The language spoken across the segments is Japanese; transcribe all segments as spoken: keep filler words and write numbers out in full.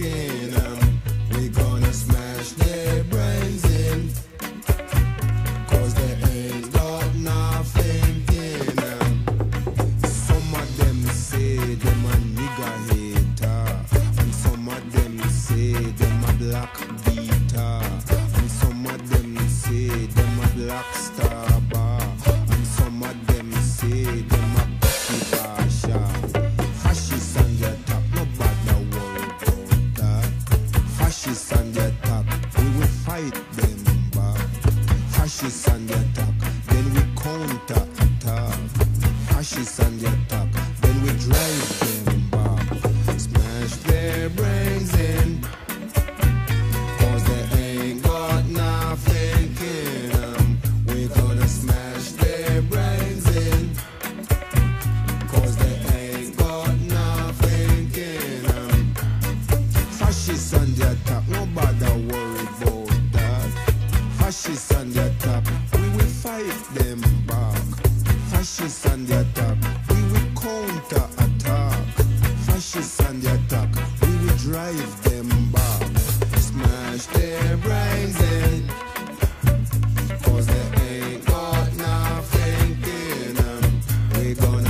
kicking them. We gonna smash their brains in, cause they ain't got nothing in them. Some of them say them a nigga hater, and some of them say them a black beater, and some of them say them a black star bar, and some of them say them a pussy basher. Fascists on the attack, we will fight them back. Fascists on the attack, then we counter attack. Fascists on the attack, then we drive them back. Smash their brains in, cause they ain't got nothing in them. We gonna smash their brains in, cause they ain't got nothing in them. Fascists on the attack, nobody worry about that. Fascists on the attack, we will fight them back. Fascists on the attack, we will counter attack. Fascists on the attack, we will drive them back. Smash their brains in, cause they ain't got nothing in them. We gonna smash their brains in, cause they ain't got nothing.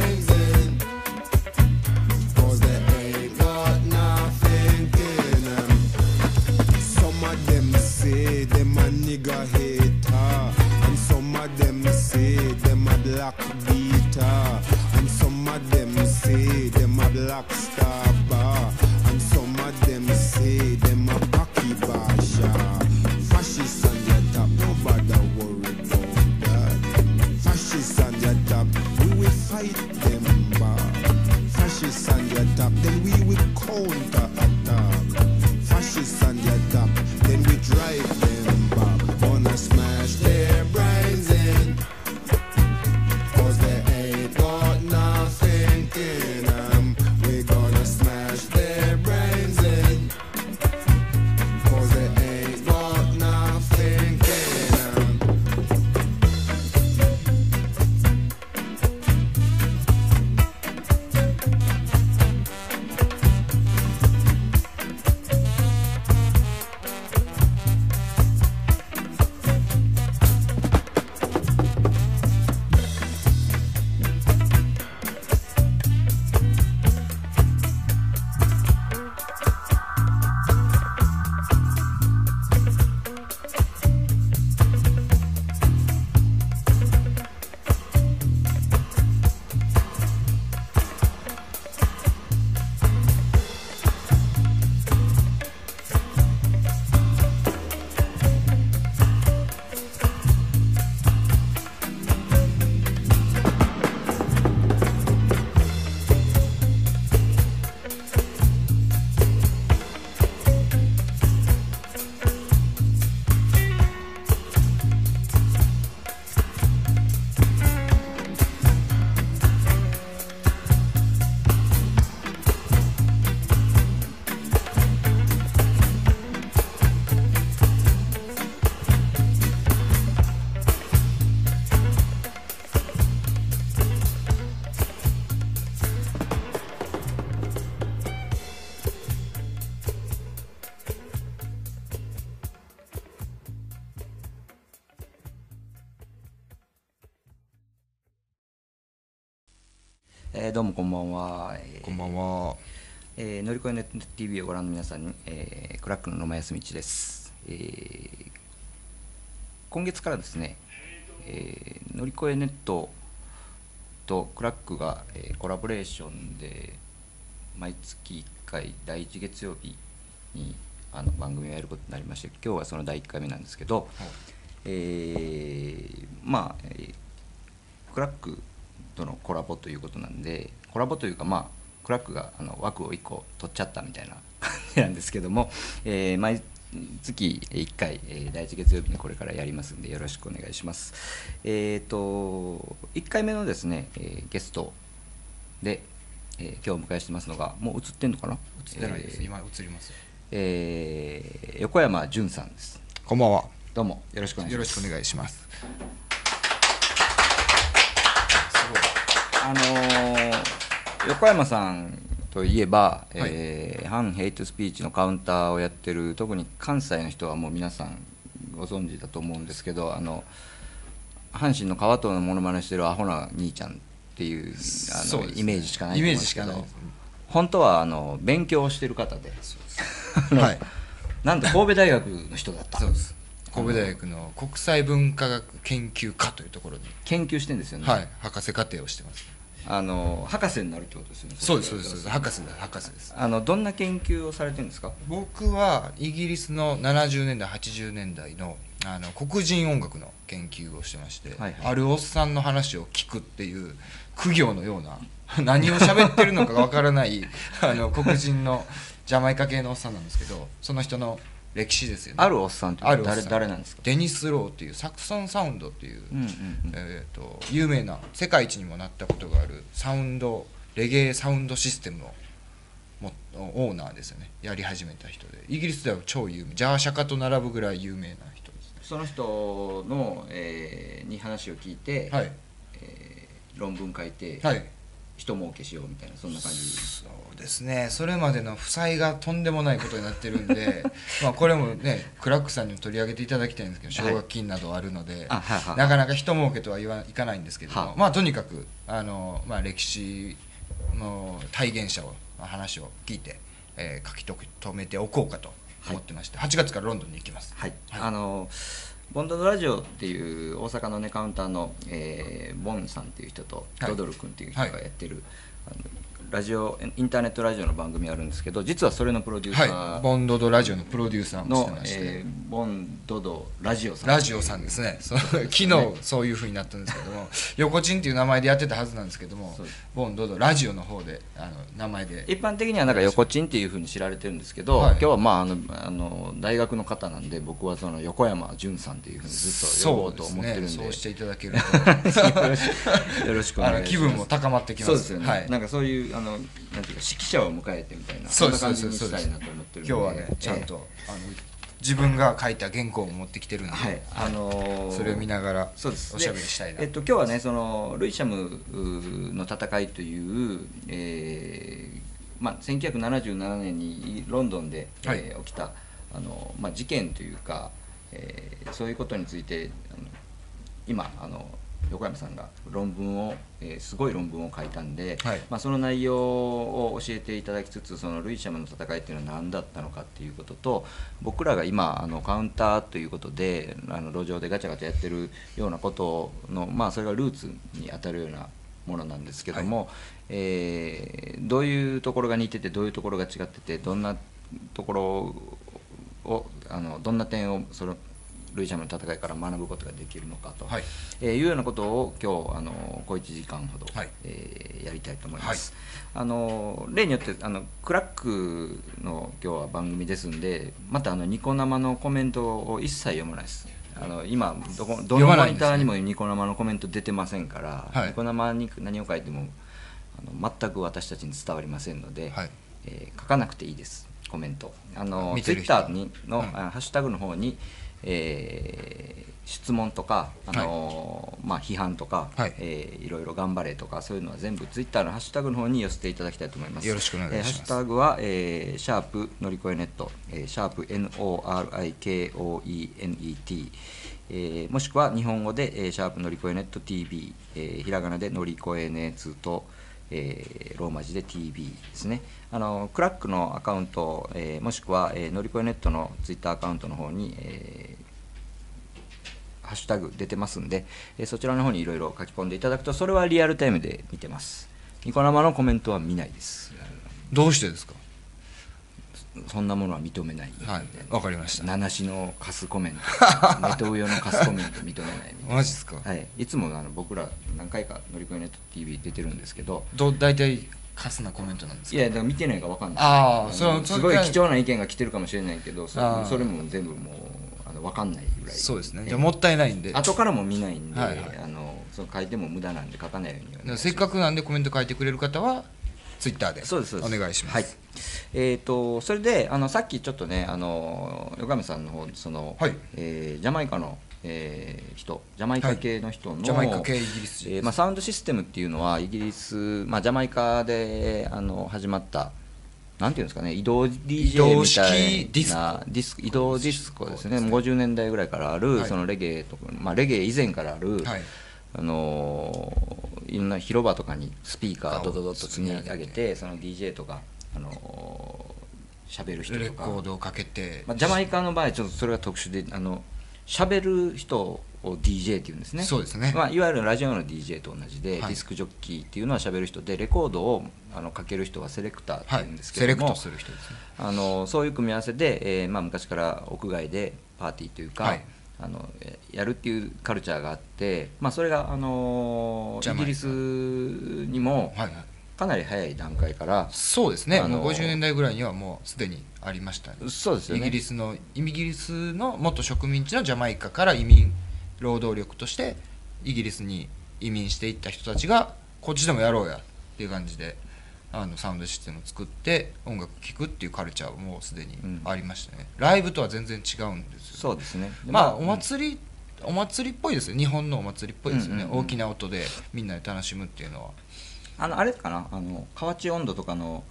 Some of them say them a nigga hater, and some of them say them a black beater, and some of them say them a black star bar, and some of them say them a cocky basher. Fascists on the top, nobody worry about that. Fascists on the top, we will fight them back. Fascists on the top, then we will counter attack. Fascists on the attack, then we drive them back. Gonna smash their brains in, cause they ain't got nothing in them. We gonna smash their brains in, cause they ain't got nothing in them.えー、どうもこんばんは。えー、こんばんは。えー、のりこえネット ティーブイ をご覧の皆さんに、えー、クラックの野間康道です。えー、今月からですね、えー、のりこえネットとクラックが、えー、コラボレーションで毎月いっかいだいいち月曜日にあの番組をやることになりまして、今日はそのだいいっかいめなんですけど、はい、えー、まあ、えー、クラックとのコラボということなんで、コラボというか、まあクラックがあの枠をいっこ取っちゃったみたいな感じなんですけども、えー、毎月いっかい、えー、だいいち月曜日にこれからやりますんでよろしくお願いします。えっ、ー、といっかいめのですね、えー、ゲストで、えー、今日お迎えしてますのが、もう映ってんのかな、映ってないです、えー、今映ります、えー、横山純さんです。こんばんは。どうもよろしくお願いします。あのー、横山さんといえば、はい、えー、反ヘイトスピーチのカウンターをやってる、特に関西の人はもう皆さんご存知だと思うんですけど、あの阪神の川藤のモノマネしてるアホな兄ちゃんっていうあのう、ね、イメージしかないと思うんですけど、イメージしかない、本当はあの勉強をしてる方で、はい、なんと神戸大学の人だったそうです。神戸大学の国際文化学研究科というところに研究してるんですよね、はい、博士課程をしてます。あの博士になるってことですよね。そうですそうです、博士です博士です。あのどんな研究をされてるんですか？僕はイギリスのななじゅうねんだいはちじゅうねんだいのあの黒人音楽の研究をしてまして、はいはい、あるおっさんの話を聞くっていう苦行のような何を喋ってるのかわからないあの黒人のジャマイカ系のおっさんなんですけど、その人の歴史ですよね。あるおっさんって誰誰なんですか？デニス・ローっていうサクソンサウンドっていう、うんうんうん、えー、と有名な世界一にもなったことがあるサウンドレゲエサウンドシステムをもオーナーですよね、やり始めた人で、イギリスでは超有名、ジャーシャカと並ぶぐらい有名な人です、ね、その人の、えー、に話を聞いて、はい、えー、論文書いて、はい、人儲けしようみたいな、そんな感じ。そうですね、それまでの負債がとんでもないことになってるんでまあこれもねクラックさんにも取り上げていただきたいんですけど、奨学金などあるので、はい、なかなか人儲けとは言わいかないんですけども、まあとにかくあの、まあ、歴史の体現者を話を聞いて、えー、書き留めておこうかと思ってまして、はい、はちがつからロンドンに行きます。はい、はい、あのボンドラジオっていう大阪のねカウンターの、えー、ボンさんっていう人とドドル君っていう人がやってる、はいはい、あのラジオインターネットラジオの番組あるんですけど、実はそれのプロデューサー、はい、ボンドドラジオのプロデューサーもしてまして、えー、ボンドドラジオさんラジオさんですね。そう昨日そういう風になったんですけども横ちんっていう名前でやってたはずなんですけども、ボンドドラジオの方であの名前で一般的にはなんか横ちんっていう風に知られてるんですけど、はい、今日はまああのあの大学の方なんで、僕はその横山純さんっていう風にずっと呼ぼうと思ってるんで、そうですね、そうしていただけるとよろしくお願いします。あの気分も高まってきます。そうですよね、はい、なんかそういうあのなんていうか指揮者を迎えてみたいな、そうですそうですそうです、今日はねちゃんと、えー、あの自分が書いた原稿を持ってきてるんで、はい、あのー、それを見ながらおしゃべりしたいな。えっと、今日はねそのルイ・シャムの戦いという、えーまあ、せんきゅうひゃくななじゅうななねんにロンドンで、はい、えー、起きたあの、まあ、事件というか、えー、そういうことについてあの今あの横山さんが論文を、えー、すごい論文を書いたんで、はい、まあ、その内容を教えていただきつつ、そのルイ・シャムの戦いっていうのは何だったのかっていうことと、僕らが今あのカウンターということであの路上でガチャガチャやってるようなことの、まあ、それがルーツにあたるようなものなんですけども、はい、えー、どういうところが似ててどういうところが違ってて、どんなところをあのどんな点をそのルイ・シャムの戦いから学ぶことができるのかと、はい、えー、いうようなことを今日あの小いちじかんほど、はい、えー、やりたいと思います、はい、あの例によってあのクラックの今日は番組ですんで、またあのニコ生のコメントを一切読まないです。あの今どこどのモニターにもニコ生のコメント出てませんから、はい、ニコ生に何を書いてもあの全く私たちに伝わりませんので、はい、えー、書かなくていいです。コメントあのツイッターにの、うん、ハッシュタグの方にえー、質問とか、あのーはい、まあ、批判とか、はい、えー、いろいろ頑張れとか、そういうのは全部ツイッターのハッシュタグの方に寄せていただきたいと思います。よろしくお願いします。えー、ハッシュタグは、えー、シャープのりこえネット、えー、シャープ エヌオーアールアイケーオーイーエヌイーティー、えー、もしくは日本語で、えー、シャープのりこえネット ティービー、えー、ひらがなでのりこえねつと、えー、ローマ字で ティービー ですね。あのクラックのアカウント、えー、もしくは、えー、のりこえネットのツイッターアカウントの方に、えー、ハッシュタグ出てますんで、えー、そちらの方にいろいろ書き込んでいただくと、それはリアルタイムで見てます。ニコ生のコメントは見ないです。どうしてですか？そんなものは認めない。はい、わかりました。名無しのカスコメント、ネトウヨのカスコメント認めないみたいな。マジですか？はい。いつもあの僕ら何回かのりこえネット ティービー 出てるんですけど、ど大体カスなコメントなんですか？いやだから見てないかわかんない。ああ、それすごい貴重な意見が来てるかもしれないけど、それ、それも全部もうあのわかんないぐらい。そうですね。いやもったいないんで。後からも見ないんで、はいはい、あのその書いても無駄なんで書かないように。せっかくなんでコメント書いてくれる方は。ツイッターでお願いします。はい、えーと、それであのさっきちょっとねあの横山さんの方その、はい、えー、ジャマイカのえー、人ジャマイカ系の人の、はい、ジャマイカ系イギリス人、えーまあ、サウンドシステムっていうのはイギリス、まあ、ジャマイカであの始まったなんていうんですかね、移動 ディージェー みたいなディス移動ディスコですね、ごじゅうねんだいぐらいからある、はい、そのレゲエとか、まあ、レゲエ以前からある、はい、あのいろんな広場とかにスピーカードドドッと積み上げて、その ディージェー とかあの喋る人とかレコードをかけて、まあ、ジャマイカの場合ちょっとそれが特殊で、あの喋る人を ディージェー っていうんですね。そうですね、まあ、いわゆるラジオの ディージェー と同じで、はい、ディスクジョッキーっていうのは喋る人で、レコードをあのかける人はセレクターっていうんですけども、はい、セレクトする人ですね。あのそういう組み合わせで、えーまあ、昔から屋外でパーティーというか、はい、あのやるっていうカルチャーがあって、まあ、それが、あのー、イギリスにもかなり早い段階から、はいはい、そうですね、あのー、もうごじゅうねんだいぐらいにはもうすでにありましたね。そうですよね。イギリスのイギリスの元植民地のジャマイカから移民労働力としてイギリスに移民していった人たちがこっちでもやろうやっていう感じで、あのサウンドシステムを作って音楽聴くっていうカルチャーはもうすでにありましたね、うん、ライブとは全然違うんですよ。そうですね。まあお祭り、うん、お祭りっぽいですよ。日本のお祭りっぽいですよね、うんうんうん、大きな音でみんなで楽しむっていうのは、あのあれかな、あの河内音頭とかの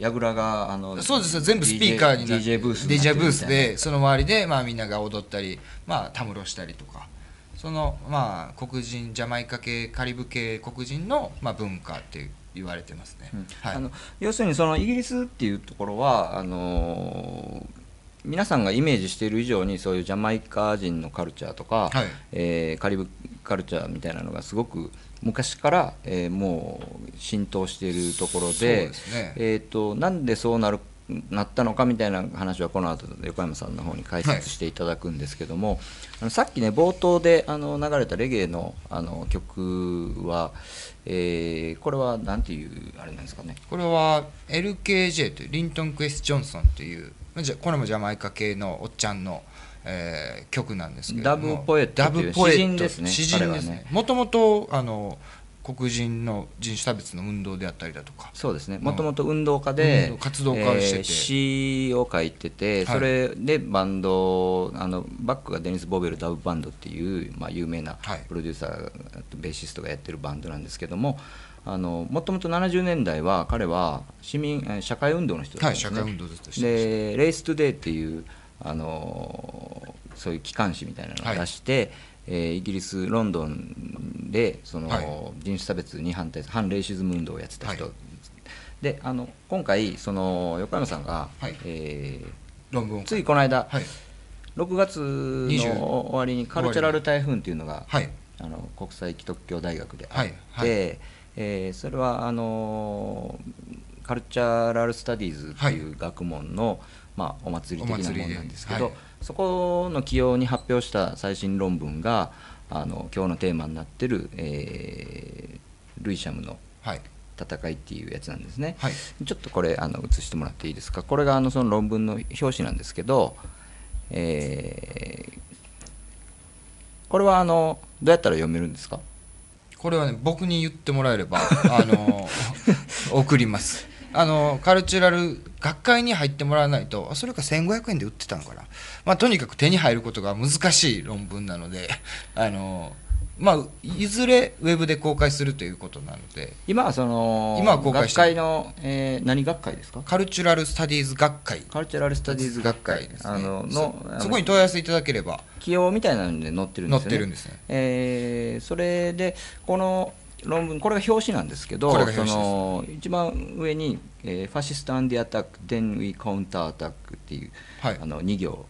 ヤグラがあのそうですよ、全部スピーカーになって ディージェー ブースでその周りで、まあ、みんなが踊ったり、まあ、たむろしたりとか、そのまあ黒人ジャマイカ系カリブ系黒人の、まあ、文化って言われてますね、うん、はい、あの要するにそのイギリスっていうところはあのー、皆さんがイメージしている以上にそういうジャマイカ人のカルチャーとか、はい、えー、カリブカルチャーみたいなのがすごく昔から、えー、もう浸透しているところ で, そうです、ね、えー、となんでそう な, るなったのかみたいな話はこの後横山さんの方に解説していただくんですけども、はい、あのさっきね冒頭であの流れたレゲエ の, あの曲は、えー、これはなんていうあれなんですかね。これは エルケージェー というリントン・クエス・ジョンソンというこれもジャマイカ系のおっちゃんのえー、曲なんですけども、ダブポエットという詩人ですね。詩人ですね。もともとあの黒人の人種差別の運動であったりだとか、そうですね、もともと運動家で活動家をしてて、えー、詩を書いてて、それでバンド、あのバックがデニス・ボーベルダブバンドっていう、まあ、有名なプロデューサー、ベーシストがやってるバンドなんですけども、あのもともとななじゅうねんだいは彼は市民社会運動の人だったんですね。はい、社会運動ですね。でレイス・トゥデイっていうあのそういう機関誌みたいなのを出して、はい、えー、イギリスロンドンでその、はい、人種差別に反対する反レイシズム運動をやってた人、はい、であの今回その横山さんが、はい、えー、論文をついこの間、はい、ろくがつの終わりにカルチャラル台風っていうのが、はい、あの国際基督教大学であって、はいはい、えー、それはあのカルチャラルスタディーズっていう学問の、はい、まあ、お祭り的なものなんですけど、はい、そこの起用に発表した最新論文があの今日のテーマになってる、えー、ルイシャムの戦いっていうやつなんですね、はい、ちょっとこれあの写してもらっていいですか。これがあのその論文の表紙なんですけど、えー、これはあのどうやったら読めるんですか。これはね僕に言ってもらえればあの送ります。あのカルチュラル学会に入ってもらわないと、それかせんごひゃくえんで売ってたのかな、まあ、とにかく手に入ることが難しい論文なので、あの、まあ、いずれウェブで公開するということなので、今はその今は公開して学会の、えー、何学会ですか。カルチュラルスタディーズ学会、カルチュラルスタディーズ学会ですね。あののそ、そこに問い合わせいただければ起用みたいなので載ってるんですよね。載ってるんですね、えー、それでこの論文、これが表紙なんですけど、その一番上に「ファシスト・アンディ・アタック Then We Counter Attack」っていう、はい、あのに行、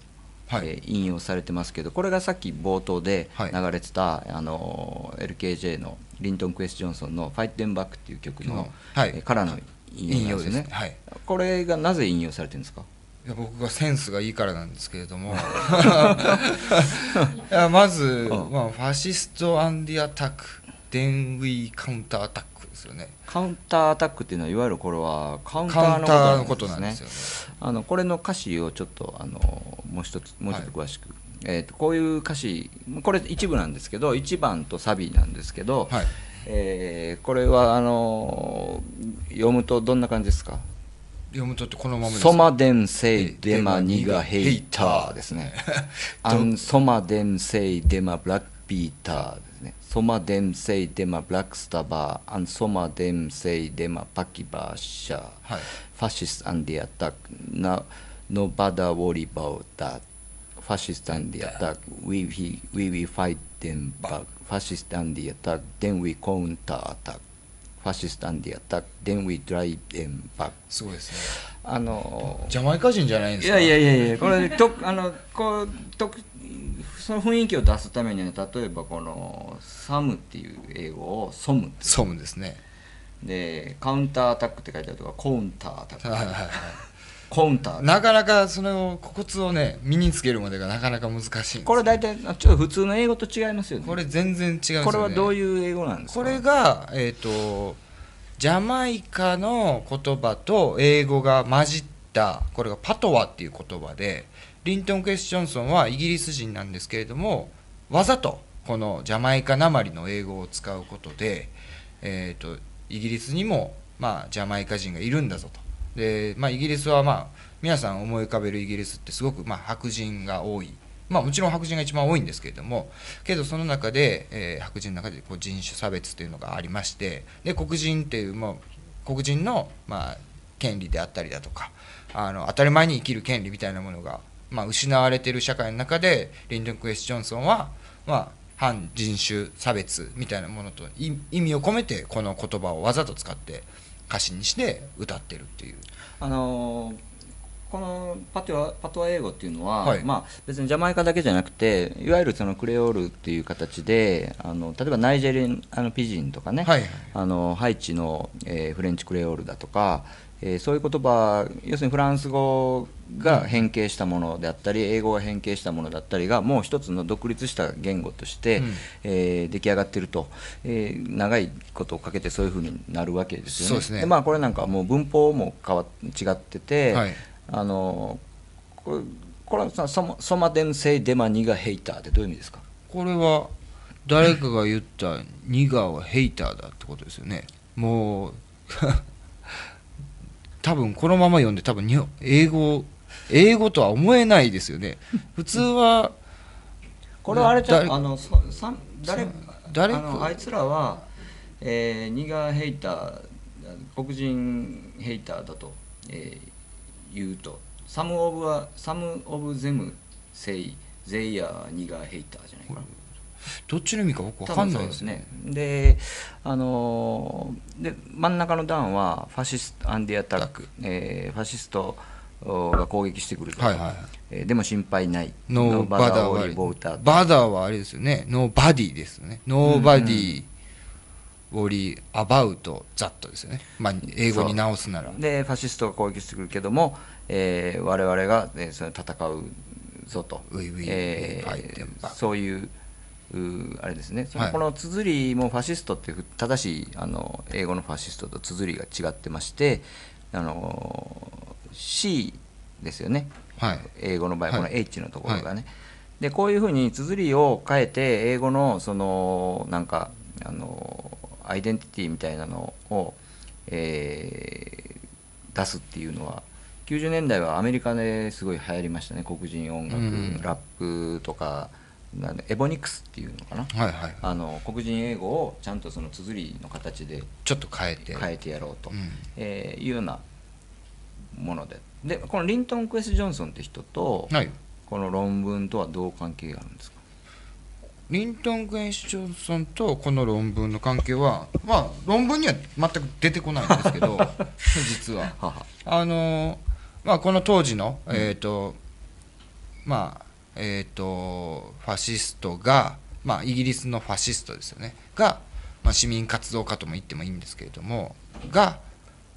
はい、えー、引用されてますけど、これがさっき冒頭で流れてた、はい、あの エルケージェー のリントン・クエス・ジョンソンの「ファイト・デン・バック」っていう曲の、はい、えー、からの引用ですね。はい、これがなぜ引用されてるんですか。いや僕がセンスがいいからなんですけれどもいやまず、うん、まあ「ファシスト・アンディ・アタック」Then we counter attack ですよね。カウンターアタックっていうのはいわゆるこれはカウンターのことなんですね。あのこれの歌詞をちょっとあのもう一つもうちょっと詳しく、はい、えー、とこういう歌詞、これ一部なんですけどいちばんとサビなんですけど、はい、えー、これはあの読むとどんな感じですか。読むとってこのままです。ソマデンセイデマニガヘイターですね。アンソマデンセイデマブラックビーターですね。ソマデンセイデマブラックスタバーアンソマデンセイデマパキバーシャー、はい、ファシスアンディアタックナノバダウォリバウダファシスタンディアタックウィーウィーファイデンバックファシスタンディアタックデンウィコンターアタックファシスタンディアタックデンウィドライデンバック。すごいですね。あのジャマイカ人じゃないんですか。いやいやいやこれとあのこうとその雰囲気を出すためには例えばこのサムっていう英語をソムソムですね。でカウンターアタックって書いてあるとかコンターアタック。はいはいはい。コンタなかなかそのコツをね身につけるまでがなかなか難しいんです、ね、これ大体ちょっと普通の英語と違いますよね。これ全然違うんですよね。これはどういう英語なんですか。これが、えー、とジャマイカの言葉と英語が混じったこれがパトワっていう言葉でリントン・クエスチョンソンはイギリス人なんですけれどもわざとこのジャマイカなまりの英語を使うことで、えー、とイギリスにも、まあ、ジャマイカ人がいるんだぞと。でまあ、イギリスは、まあ、皆さん思い浮かべるイギリスってすごく、まあ、白人が多い、まあ、もちろん白人が一番多いんですけれどもけどその中で、えー、白人の中でこう人種差別というのがありましてで黒人っていう、まあ、黒人の、まあ、権利であったりだとかあの当たり前に生きる権利みたいなものが、まあ、失われている社会の中でリンドン・クエスチョンソンは、まあ、反人種差別みたいなものと意味を込めてこの言葉をわざと使って歌詞にして歌ってるっていうあのこのパトワ、パトワ英語っていうのは、はいまあ、別にジャマイカだけじゃなくていわゆるそのクレオールっていう形であの例えばナイジェリアあのピジンとかね、はいはい、あのハイチの、えー、フレンチクレオールだとか、えー、そういう言葉要するにフランス語が変形したものであったり、うん、英語が変形したものだったりがもう一つの独立した言語として、うんえー、出来上がっていると、えー、長いことをかけてそういうふうになるわけですよね。そうですね。で、まあ、これなんかはもう文法も変わ違ってて、はいあのこれ、これはソマデンセイデマニガヘイターってどういう意味ですか。これは誰かが言ったニガはヘイターだってことですよね。もう多分このまま読んで多分日本英語英語とは思えないですよね普通はこれはあれちゃんあのさ誰誰あのあいつらは、えー、ニガヘイター黒人ヘイターだと、えー言うとサムオブはサムオブゼムセイゼイヤーニガヘイターじゃないかな。どっちの意味か僕分かんないですね。で、あので真ん中の段はファシストアンディアタック、えー、ファシストが攻撃してくると、はいはいえー、でも心配ないノーバダーオリボーターバダーはあれですよねノーバディですよねノーバディオリアバウトザットですよね、まあ、英語に直すならでファシストが攻撃してくるけども、えー、我々が、えー、それ戦うぞとそういう、うあれですねそのこの綴りもファシストっていう正しいあの英語のファシストと綴りが違ってましてあの C ですよね、はい、英語の場合この H のところがね、はいはい、でこういうふうに綴りを変えて英語のそのなんかあのアイデンティティみたいなのを、えー、出すっていうのはきゅうじゅうねんだいはアメリカですごい流行りましたね。黒人音楽、うん、ラップとかなんでエボニクスっていうのかな、はいはい、あの黒人英語をちゃんとその綴りの形でちょっと変えて変えてやろうと、うんえー、いうようなものででこのリントン・クエス・ジョンソンって人と、はい、この論文とはどう関係があるんですか。リントン・クエスチョンソンとこの論文の関係は、まあ、論文には全く出てこないんですけど実はあの、まあ、この当時の、うん、えーとまあえーとファシストが、まあ、イギリスのファシストですよねが、まあ、市民活動家とも言ってもいいんですけれどもが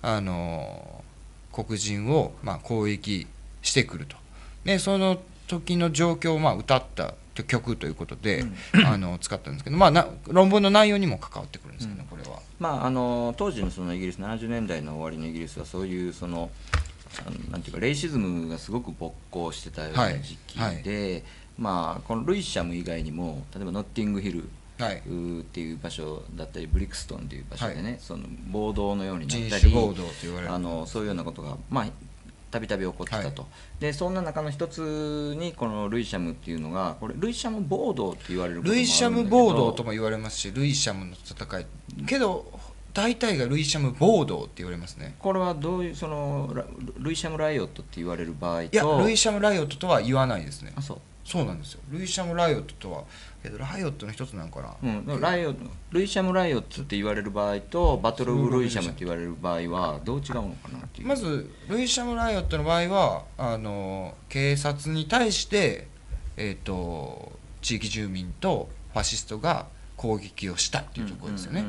あの黒人を、まあ、攻撃してくるとでその時の状況を、まあ、歌った曲ということで、うん、あの使ったんですけど、まあ、な論文の内容にも関わってくるんですけど、うん、これは、まあ、あの当時のそのイギリスななじゅうねんだいの終わりのイギリスはそういうそのなんていうかレイシズムがすごく勃興してたような時期で、はいはいまあ、このルイシャム以外にも例えばノッティングヒル、っていう場所だったり、ブリクストンっていう場所でね、その暴動のようになったり、人種暴動と言われる、あのそういうようなことがまあたびたび起こってたと、はい、でそんな中の一つにこのルイシャムっていうのが、これルイシャム暴動って言われることもあるんだけど、ルイシャム暴動とも言われますし、ルイシャムの戦いけど大体がルイシャム暴動って言われますね。これはどういう、そのルイシャムライオットって言われる場合と、いやルイシャムライオットとは言わないですね。あ、そうそうなんですよ。ルイシャムライオットとは、けどライオットの一つなんかな、うん、ライオルイシャムライオットって言われる場合とバトル・オブ・ルイシャムって言われる場合はどう違うのかなっていう。まずルイシャムライオットの場合はあの警察に対して、えー、と地域住民とファシストが攻撃をしたっていうところですよね。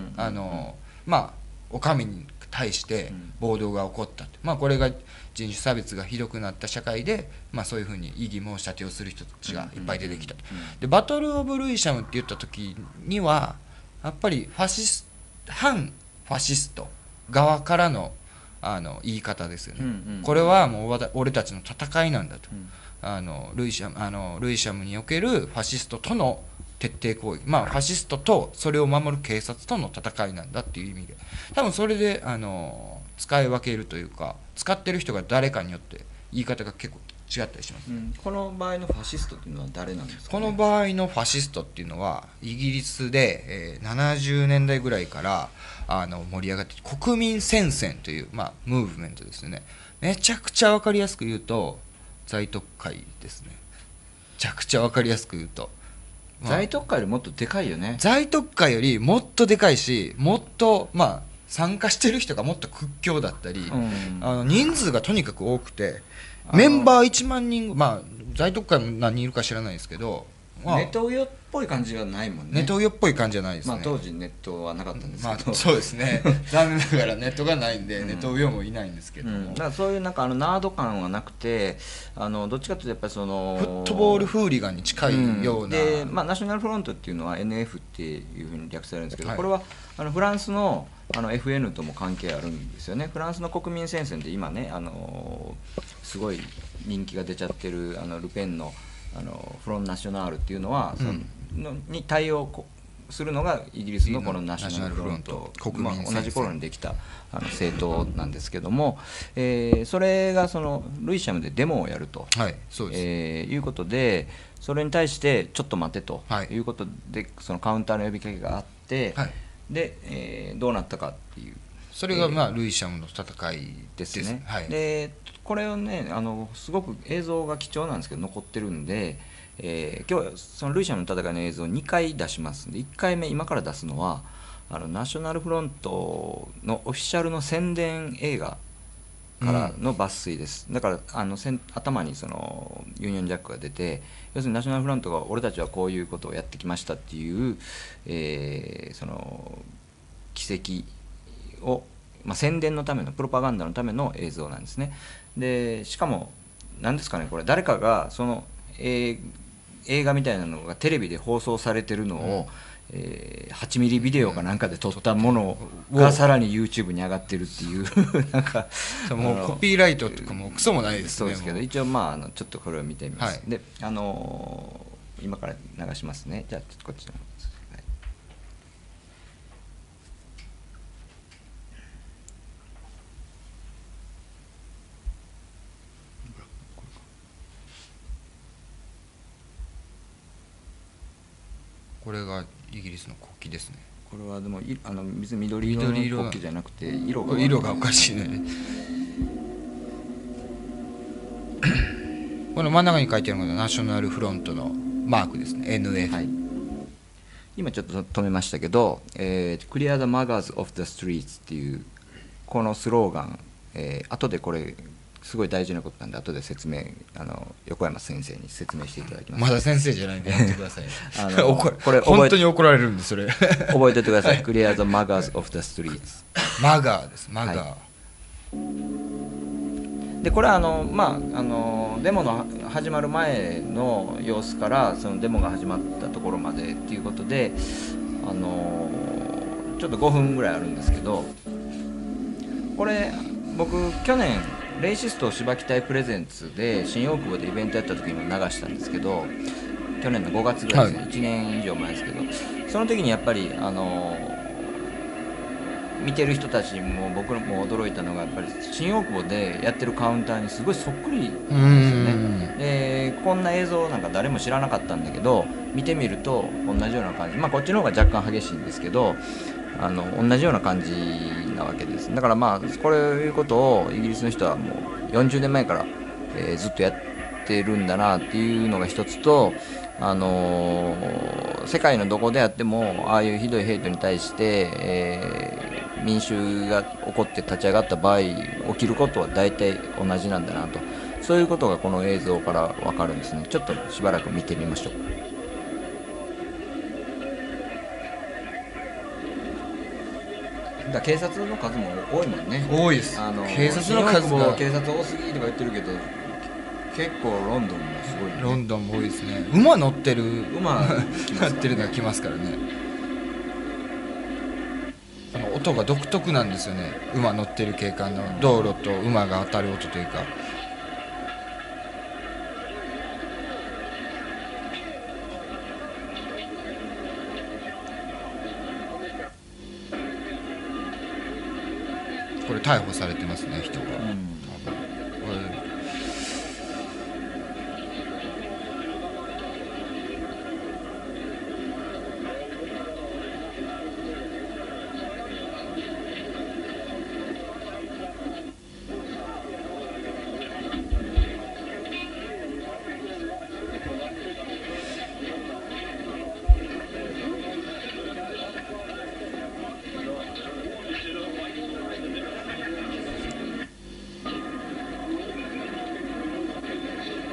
まあお上に対して暴動が起こったって、まあ、これが人種差別がひどくなった社会で、まあ、そういうふうに異議申し立てをする人たちがいっぱい出てきたと。でバトル・オブ・ルイシャムって言った時にはやっぱりファシス反ファシスト側からの、あの言い方ですよね。これはもう俺たちの戦いなんだと、あのルイシャム、あのルイシャムにおけるファシストとの徹底攻撃、まあ、ファシストとそれを守る警察との戦いなんだっていう意味で、多分それであの使い分けるというか、使ってる人が誰かによって言い方が結構違ったりします、ね。うん、この場合のファシストっていうのは誰なんですか、ね、この場合のファシストっていうのはイギリスで、えー、ななじゅうねんだいぐらいからあの盛り上がって国民戦線という、まあ、ムーブメントですよね。めちゃくちゃ分かりやすく言うと在特会ですね。めちゃくちゃ分かりやすく言うと在特会よりもっとでかいよね。在特会よりもっとでかいし、もっとまあ参加してる人がもっと屈強だったり、うん、あの人数がとにかく多くて、メンバーいちまんにん、まあ在特会も何人いるか知らないですけど、まあ、ネトウヨっぽい感じはないもんね。ネトウヨっぽい感じじゃないですね。まあ当時ネットはなかったんですけど、まあ、そうですね残念ながらネットがないんでネトウヨもいないんですけども、うんうん、だからそういうなんかあのナード感はなくて、あのどっちかというとやっぱりそのフットボールフーリガンに近いような、うん、で、まあ、ナショナルフロントっていうのは エヌエフ っていうふうに略されるんですけど、はい、これはあのフランスのあの エフエヌ とも関係あるんですよね。フランスの国民戦線で今ね、あのすごい人気が出ちゃってるあのルペンのあのフロン・ナショナールっていうのは、そのに対応するのがイギリスのこのナショナルフロント、まあ、同じ頃にできたあの政党なんですけども、えー、それがそのルイシャムでデモをやると、はい、そうです、えー、いうことで、それに対してちょっと待てということで、はい、そのカウンターの呼びかけがあって、はい、で、えー、どうなったかっていう、それがまあルイシャムの戦いですね。でこれをね、あのすごく映像が貴重なんですけど残ってるんで、えー、今日そのルイシャムの戦いの映像をにかい出しますんで、いっかいめ今から出すのはあのナショナルフロントのオフィシャルの宣伝映画からの抜粋です、うん、だからあのせん頭にそのユニオンジャックが出て、要するにナショナルフロントが俺たちはこういうことをやってきましたっていう、えー、その奇跡を、まあ、宣伝のためのプロパガンダのための映像なんですね。でしかも何ですかね、これ誰かがその、えー、映画みたいなのがテレビで放送されてるのを、うん、えー、はちミリビデオかなんかで撮ったものがさらに YouTube に上がってるっていうなんかもうコピーライトとかもクソもないですね。そうですけど一応まああのちょっとこれを見てみます、はい、であのー、今から流しますね。じゃあちょっとこっちの方。これがイギリスの国旗ですね。これはでもあの別に緑色の国旗じゃなくて色が色がおかしいねこの真ん中に書いてあるのがナショナルフロントのマークですね、 エヌエフ、はい、今ちょっと止めましたけど「えー、Clear the Muggers of the Streets」っていうこのスローガン、えー、後でこれすごい大事なことなんで後で説明、あの横山先生に説明していただきます。まだ先生じゃないんでやってくださいあのこれ本当に怒られるんでそれ覚えててください、はい、クリア・ザ・マガーズ・オフ・ザ・ストリート、マガーです、マガー、はい、でこれはあの、まあ、あのデモの始まる前の様子からそのデモが始まったところまでっていうことで、あのちょっとごふんぐらいあるんですけど、これ僕去年レイシスト芝木隊プレゼンツで新大久保でイベントやった時にも流したんですけど、去年のごがつぐらいですね、はい、いちねん以上前ですけど、その時にやっぱりあの見てる人たちも僕も驚いたのがやっぱり新大久保でやってるカウンターにすごいそっくりなんですよね。でこんな映像なんか誰も知らなかったんだけど見てみると同じような感じ、まあ、こっちの方が若干激しいんですけどあの同じような感じなわけです。だからまあこういうことをイギリスの人はもうよんじゅうねんまえから、えー、ずっとやってるんだなっていうのが一つと、あのー、世界のどこであってもああいうひどいヘイトに対して、えー民衆が起こって立ち上がった場合起きることは大体同じなんだなと、そういうことがこの映像から分かるんですね。ちょっとしばらく見てみましょう。だ警察の数も多いもんね。多いです。あの警察の数も警察多すぎとか言ってるけど結構ロンドンもすごい、ね、ロンドンも多いですね。馬乗ってる馬乗ってるのが来ますからね。音が独特なんですよね。馬乗ってる景観の道路と馬が当たる音というか。これ逮捕されてますね人が、うん、多分。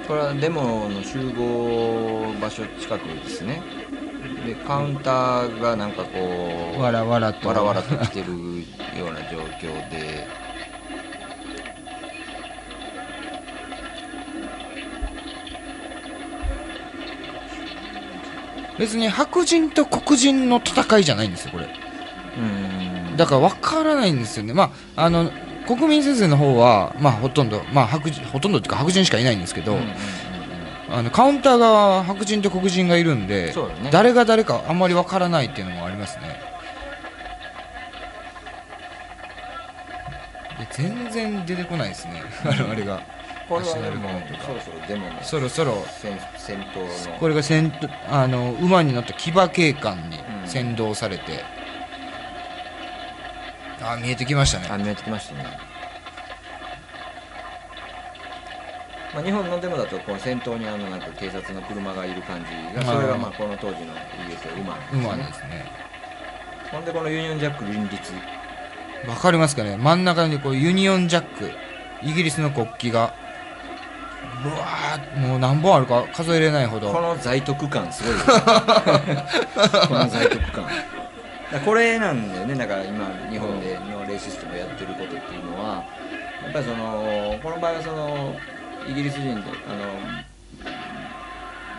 これはデモの集合場所近くですね。でカウンターがなんかこうわらわらとわらわらと来てるような状況で別に白人と黒人の戦いじゃないんですよこれ。うんだからわからないんですよね。まああの国民先生の方はまあほとんどまあ白人ほとんどっていうか白人しかいないんですけど、あのカウンター側は白人と黒人がいるんで、ね、誰が誰かあんまりわからないっていうのもありますね。全然出てこないですね。あれがこれはでもそろそろデモのそろそろ戦闘のこれが戦闘あの馬に乗った騎馬警官に先導されて。うんあ見えてきましたね。あ見えてきましたね。まあ、日本のデモだとこう先頭にあのなんか警察の車がいる感じが、それがまあこの当時のイギリスの馬ですね。ほんでこのユニオンジャック連立わかりますかね。真ん中にこうユニオンジャックイギリスの国旗がうわーもう何本あるか数えれないほど。この在徳感すごいですね。この在徳感これなんだよね。だから今日本でのレイシストがやってることっていうのはやっぱりそのこの場合はそのイギリス人であの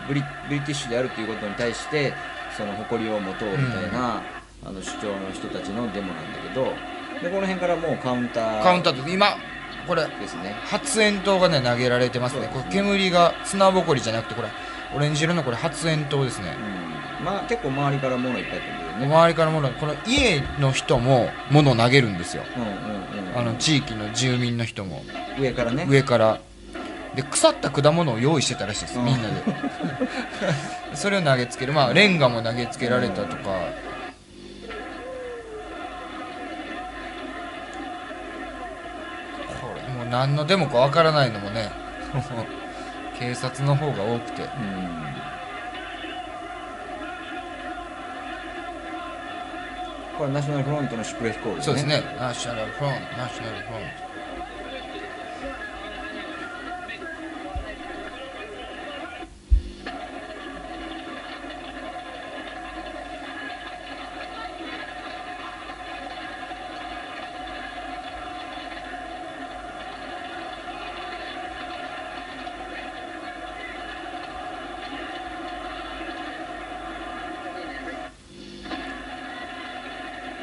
ブリ、ブリティッシュであるということに対してその誇りを持とうみたいな、うん、あの主張の人たちのデモなんだけど、でこの辺からもうカウンターカウンターと今これですね発煙筒がね投げられてますね。これ煙が砂ぼこりじゃなくてこれオレンジ色のこれ発煙筒ですね。うん、まあ結構周りから物いっぱい飛んでる。周りからものこの家の人も物を投げるんですよ。あの地域の住民の人も上からね上からで腐った果物を用意してたらしいです、うん、みんなでそれを投げつける、まあ、レンガも投げつけられたとか、うん、これもう何のデモかわからないのもね警察の方が多くて。うんこれナショナルフロントのシュプレ飛行機ですね。そうですね。ナショナルフロント、ナショナルフロント。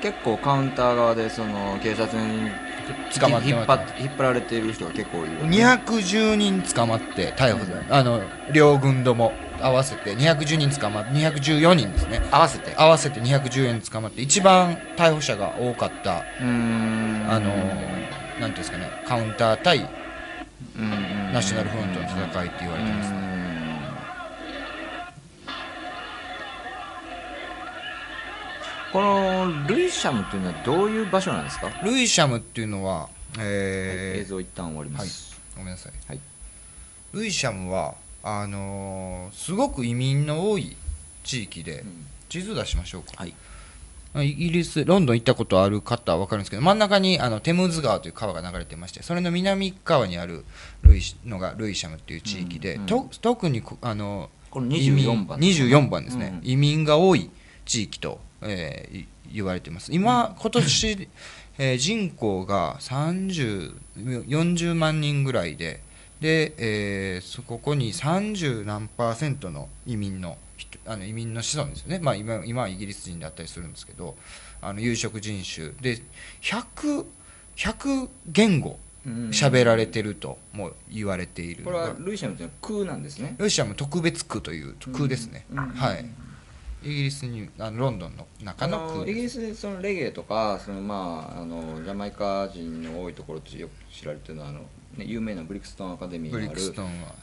結構カウンター側でその警察に捕まって引っ張られている人が結構いる、ね、にひゃくじゅうにん捕まって逮捕、うん、あの両軍ども合わせてにひゃくじゅうにん捕まってにひゃくじゅうよにんですね、合わせて合わせてにひゃくじゅうにん捕まって、一番逮捕者が多かった、うーん、あのなんていうんですかね、カウンター対ナショナルフロントの戦いって言われてますね。このルイシャムというのはどういう場所なんですか？ルイシャムっていうのは、えーはい、映像一旦終わります、はい、ごめんなさい、はい、ルイシャムはあのー、すごく移民の多い地域で、うん、地図出しましょうか、はい、イギリスロンドン行ったことある方は分かるんですけど、真ん中にあのテムズ川という川が流れてまして、それの南側にあるルイのがルイシャムっていう地域で、うんうん、と特にあのこのにじゅうよんばん、にじゅうよんばんですね、うん、移民が多い地域とえー、言われています。今、うん、今年、えー、人口がさんじゅう、よんじゅうまんにんぐらいで、で、えー、そここにさんじゅうなんパーセントの移民のあの移民の子孫ですよね、まあ、今, 今はイギリス人だったりするんですけど、あの有色人種で ひゃく, ひゃく言語喋られてるとも言われている。これはルイシャムというのは区なんですね。ルイシャム特別区という区ですね、うんうん、はい、イギリスにあのロンドンの中の空、イギリスでそのレゲエとかその、まあ、あのジャマイカ人の多いところとよく知られているのはあの、ね、有名なブリクストンアカデミーがある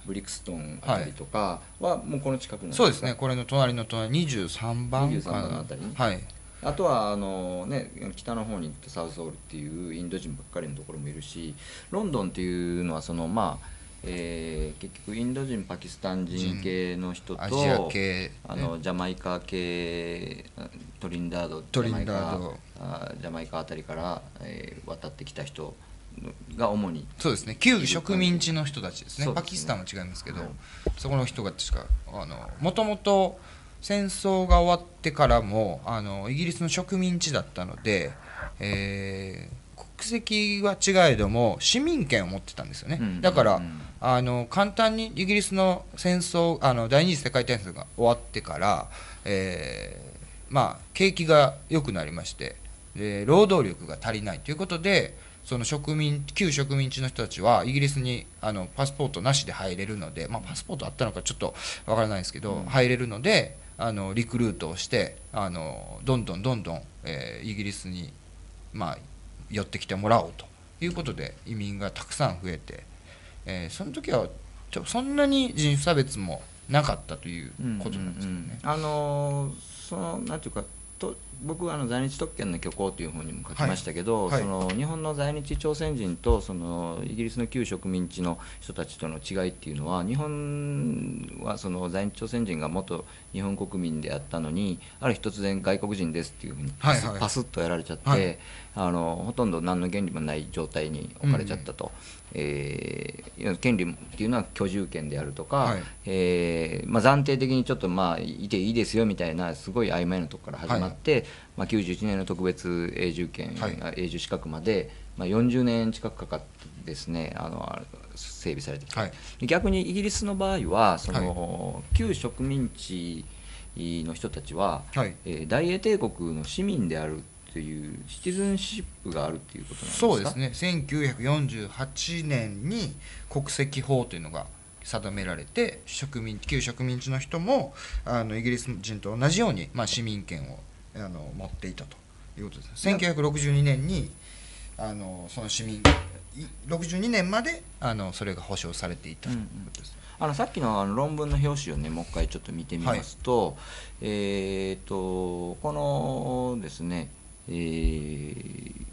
ブリクストンあたりとかはもうこの近くなんですか？そうですね、これの隣の隣にじゅうさんばんのあたり、はい、あとはあの、ね、北の方に行ってサウスオールっていうインド人ばっかりのところもいるし、ロンドンっていうのはそのまあえー、結局インド人パキスタン人系の人と、うん、アジア系、あのジャマイカ系トリンダード、トリンダードジャマイカあたりから、えー、渡ってきた人が主に、そうですね、旧植民地の人たちですね、ですね、パキスタンは違いますけど、はい、そこの人が確かあのもともと戦争が終わってからもあのイギリスの植民地だったので、えー国籍は違えども市民権を持ってたんですよね、だからあの簡単にイギリスの戦争あの第二次世界大戦が終わってから、えーまあ、景気が良くなりまして、で労働力が足りないということで、その植民旧植民地の人たちはイギリスにあのパスポートなしで入れるので、まあ、パスポートあったのかちょっとわからないですけど、うん、入れるのであのリクルートをしてあのどんどんどんどん、えー、イギリスにまあ寄ってきてもらおうということで移民がたくさん増えて、えー、その時はちょそんなに人種差別もなかったということなんですよね。あのそのなんていうかと僕はあの在日特権の虚構という本にも書きましたけど、はいはい、その日本の在日朝鮮人とそのイギリスの旧植民地の人たちとの違いっていうのは、日本はその在日朝鮮人が元日本国民であったのに、ある日突然外国人ですっていうふうにパス、はいはい、パスッとやられちゃって、はい、あのほとんど何の権利もない状態に置かれちゃったと。うん、えー、権利っていうのは居住権であるとか、はい、えーまあ、暫定的にちょっとまあいていいですよみたいなすごい曖昧なところから始まって、はい、まあ、きゅうじゅういちねんの特別永住権、はい、永住資格まで、まあ、よんじゅうねん近くかかってですね、あの整備されてきて、はい、逆にイギリスの場合はその、はい、旧植民地の人たちは、はい、えー、大英帝国の市民であるというシチズンシップがあるということなんですか？そうですね、せんきゅうひゃくよんじゅうはちねんに国籍法というのが定められて、植民旧植民地の人もあのイギリス人と同じように、まあ、市民権をあの持っていたということです。せんきゅうひゃくろくじゅうにねんにあのその市民ろくじゅうにねんまであのそれが保障されていたということです。うんうん、あのさっきの論文の表紙をねもう一回ちょっと見てみますと、はい、えーとこのですね、えー、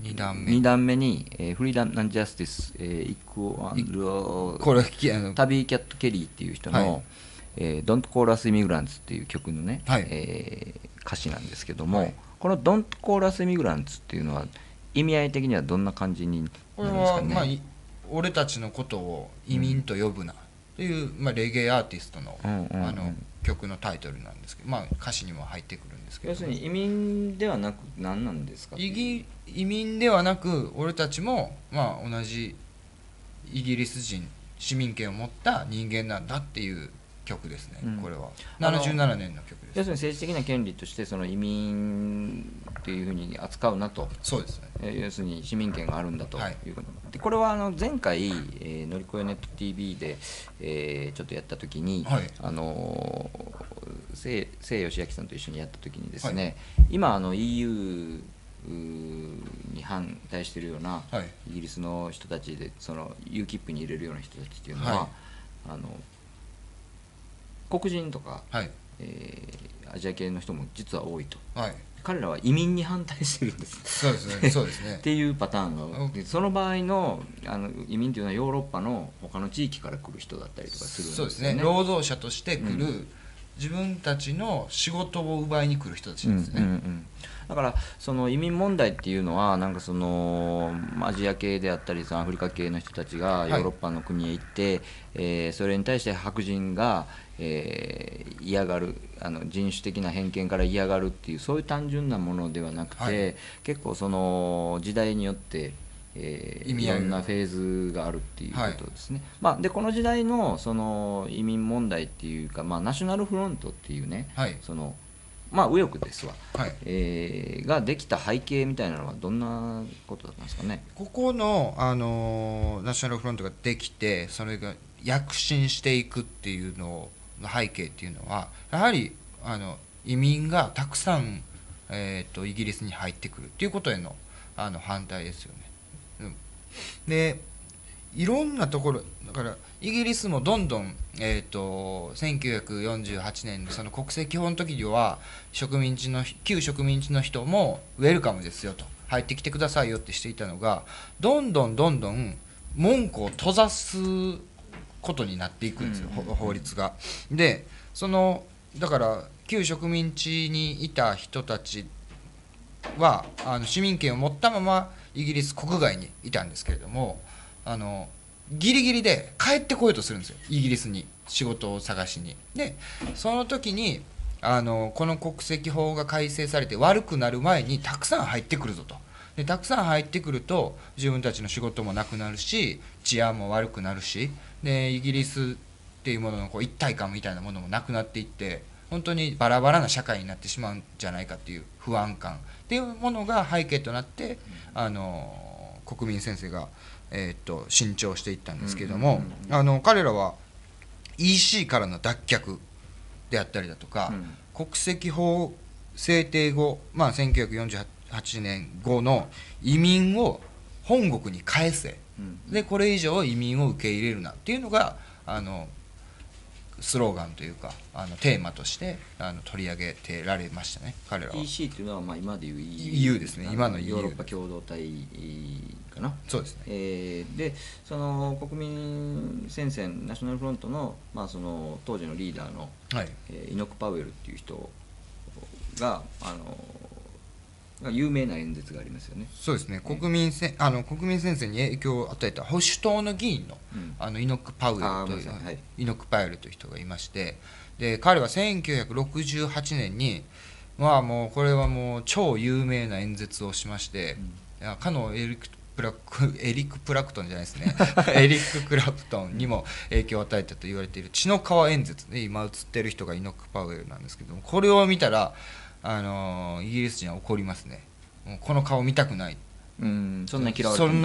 に段目に、段目にえー、フリーダム・アン・ジャスティス、えー、イクアンドこれタビー・キャット・ケリーっていう人の「Don't Call Us Immigrants」っていう曲のね、はい、えー、歌詞なんですけども、はい、この「Don't Call Us Immigrants」っていうのは意味合い的にはどんな感じになるんですかね。まあ、俺たちのことを移民と呼ぶなという、まあ、レゲエアーティストの曲のタイトルなんですけど、まあ、歌詞にも入ってくるんですけど、要するに移民ではなく何なんですか？移民ではなく俺たちも、まあ、同じイギリス人市民権を持った人間なんだっていう曲ですね、うん、これはななじゅうななねんの曲です。要するに政治的な権利としてその移民というふうに扱うなと。そうですね、要するに市民権があるんだということ、はい、でこれはあの前回、えー、のりこよネット ティーブイ で、えー、ちょっとやった時に、はい、あのせいよしあきさんと一緒にやった時にですね、はい、今あの イーユーに反対しているようなイギリスの人たちで、その ユーキップ に入れるような人たちっていうのは、はい、あの黒人とか、はい、えー、アジア系の人も実は多いと、はい、彼らは移民に反対してるんです。そうですね、そうですねっていうパターンが、その場合 の, あの移民というのはヨーロッパの他の地域から来る人だったりとかするんですよね。そうですね、労働者として来る、うん、自分たちの仕事を奪いに来る人たちですね。うんうんうん、だからその移民問題っていうのは、なんかそのアジア系であったりアフリカ系の人たちがヨーロッパの国へ行って、はい、えー、それに対して白人が、えー、嫌がる、あの人種的な偏見から嫌がるっていう、そういう単純なものではなくて、はい、結構その時代によって、えー、いろんなフェーズがあるっていうことですね。はい、まあ、でこの時代 の, その移民問題っていうか、まあ、ナショナルフロントっていうね、はい、そのまあ右翼ですわ、はい、えー、ができた背景みたいなのはどんなことだったんですかね。ここの、あのー、ナショナルフロントができて、それが躍進していくっていうのの背景っていうのは、やはりあの移民がたくさん、えー、とイギリスに入ってくるっていうことへ の, あの反対ですよね。うん、でいろんなところだから、イギリスもどんどん、えー、とせんきゅうひゃくよんじゅうはちねんのその国籍法の時には、植民地の旧植民地の人もウェルカムですよと、入ってきてくださいよってしていたのが、どんどんどんどん門戸を閉ざすことになっていくんですよ、法律が。でそのだから旧植民地にいた人たちはあの市民権を持ったままイギリス国外にいたんですけれども、あのギリギリで帰ってこようとするんですよ、イギリスに仕事を探しに。でその時にあのこの国籍法が改正されて悪くなる前にたくさん入ってくるぞと。でたくさん入ってくると自分たちの仕事もなくなるし、治安も悪くなるし、でイギリスっていうもののこう一体感みたいなものもなくなっていって、本当にバラバラな社会になってしまうんじゃないかっていう不安感っていうものが背景となって、あの国民先生が。えっと伸長していったんですけども、あの彼らは イーシー からの脱却であったりだとか、うん、国籍法制定後、まあ、せんきゅうひゃくよんじゅうはちねんごの移民を本国に返せ、うん、でこれ以上移民を受け入れるなっていうのがあのスローガンというか、あのテーマとしてあの取り上げてられましたね、彼らは。 イーシー というのはまあ今でいう イーユー ですね、今の イーユー ヨーロッパ共同体かな。そうですね、えー、でその国民戦線ナショナルフロントの、まあ、その当時のリーダーの、はい、えー、イノク・パウエルっていう人があの有名な演説がありますよね。そうですね、国民戦線に影響を与えた保守党の議員 の,、うん、あのイノク・パウエルという、はい、イノク・パウエルという人がいまして、で彼はせんきゅうひゃくろくじゅうはちねんに、まあ、もうこれはもう超有名な演説をしまして、うん、かのエリクプラクエリック・プラクトンじゃないですねエリック・クラプトンにも影響を与えたと言われている血の川演説で、今映ってる人がイノック・パウエルなんですけども、これを見たらあのイギリス人は怒りますね。もうこの顔見たくない、うん、そんな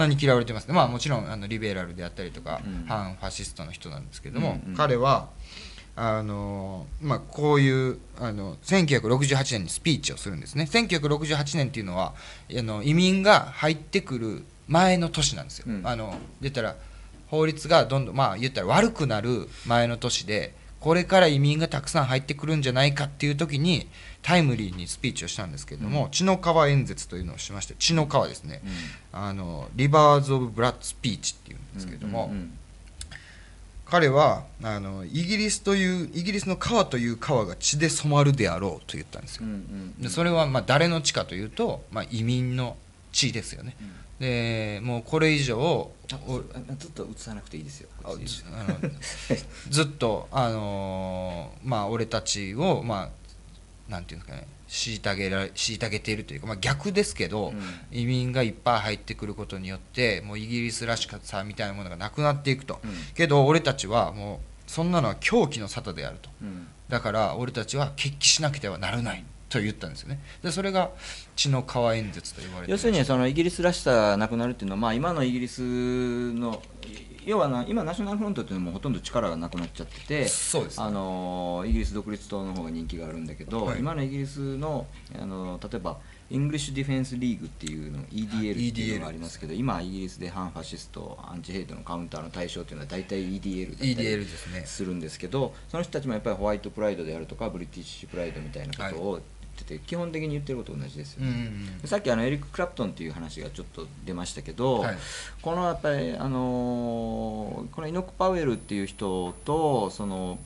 に嫌われてますね。まあもちろんあのリベラルであったりとか、うん、反ファシストの人なんですけども、うん、うん、彼はあのまあ、こういうあのせんきゅうひゃくろくじゅうはちねんにスピーチをするんですね。せんきゅうひゃくろくじゅうはちねんっていうのはあの移民が入ってくる前の年なんですよ。うん、あの言ったら法律がどんどん、まあ言ったら悪くなる前の年で、これから移民がたくさん入ってくるんじゃないかっていう時にタイムリーにスピーチをしたんですけれども、うん、血の川演説というのをしまして、血の川ですね、うん、あのリバーズ・オブ・ブラッド・スピーチっていうんですけれども、彼はあのイギリスというイギリスの川という川が血で染まるであろうと言ったんですよ。でそれはまあ誰の血かというと、まあ、移民の血ですよね。うん、でもうこれ以上ずっと映さなくていいですよ。あのずっとあのまあ俺たちをまあなんていうんですかね、虐げられ虐げているというか、まあ、逆ですけど、うん、移民がいっぱい入ってくることによってもうイギリスらしさみたいなものがなくなっていくと、うん、けど俺たちはもうそんなのは狂気の沙汰であると、うん、だから俺たちは決起しなくてはならないと言ったんですよね。でそれが血の川演説と言われて、要するにそのイギリスらしさなくなるっていうのは、まあ、今のイギリスの要はな、今ナショナルフロントっていうのもほとんど力がなくなっちゃってて、そうですね、あのイギリス独立党の方が人気があるんだけど、はい、今のイギリス の, あの例えばイングリッシュ・ディフェンス・リーグっていうの イーディーエル っていうのがありますけど、今イギリスで反ファシストアンチヘイトのカウンターの対象っていうのは大体 イーディーエル だったりするんですけど、その人たちもやっぱりホワイトプライドであるとかブリティッシュプライドみたいなことを、はい、基本的に言ってること同じですよね。うんうん、さっきあのエリック・クラプトンという話がちょっと出ましたけど、はい、このやっぱりあのこのイノック・パウエルっていう人とその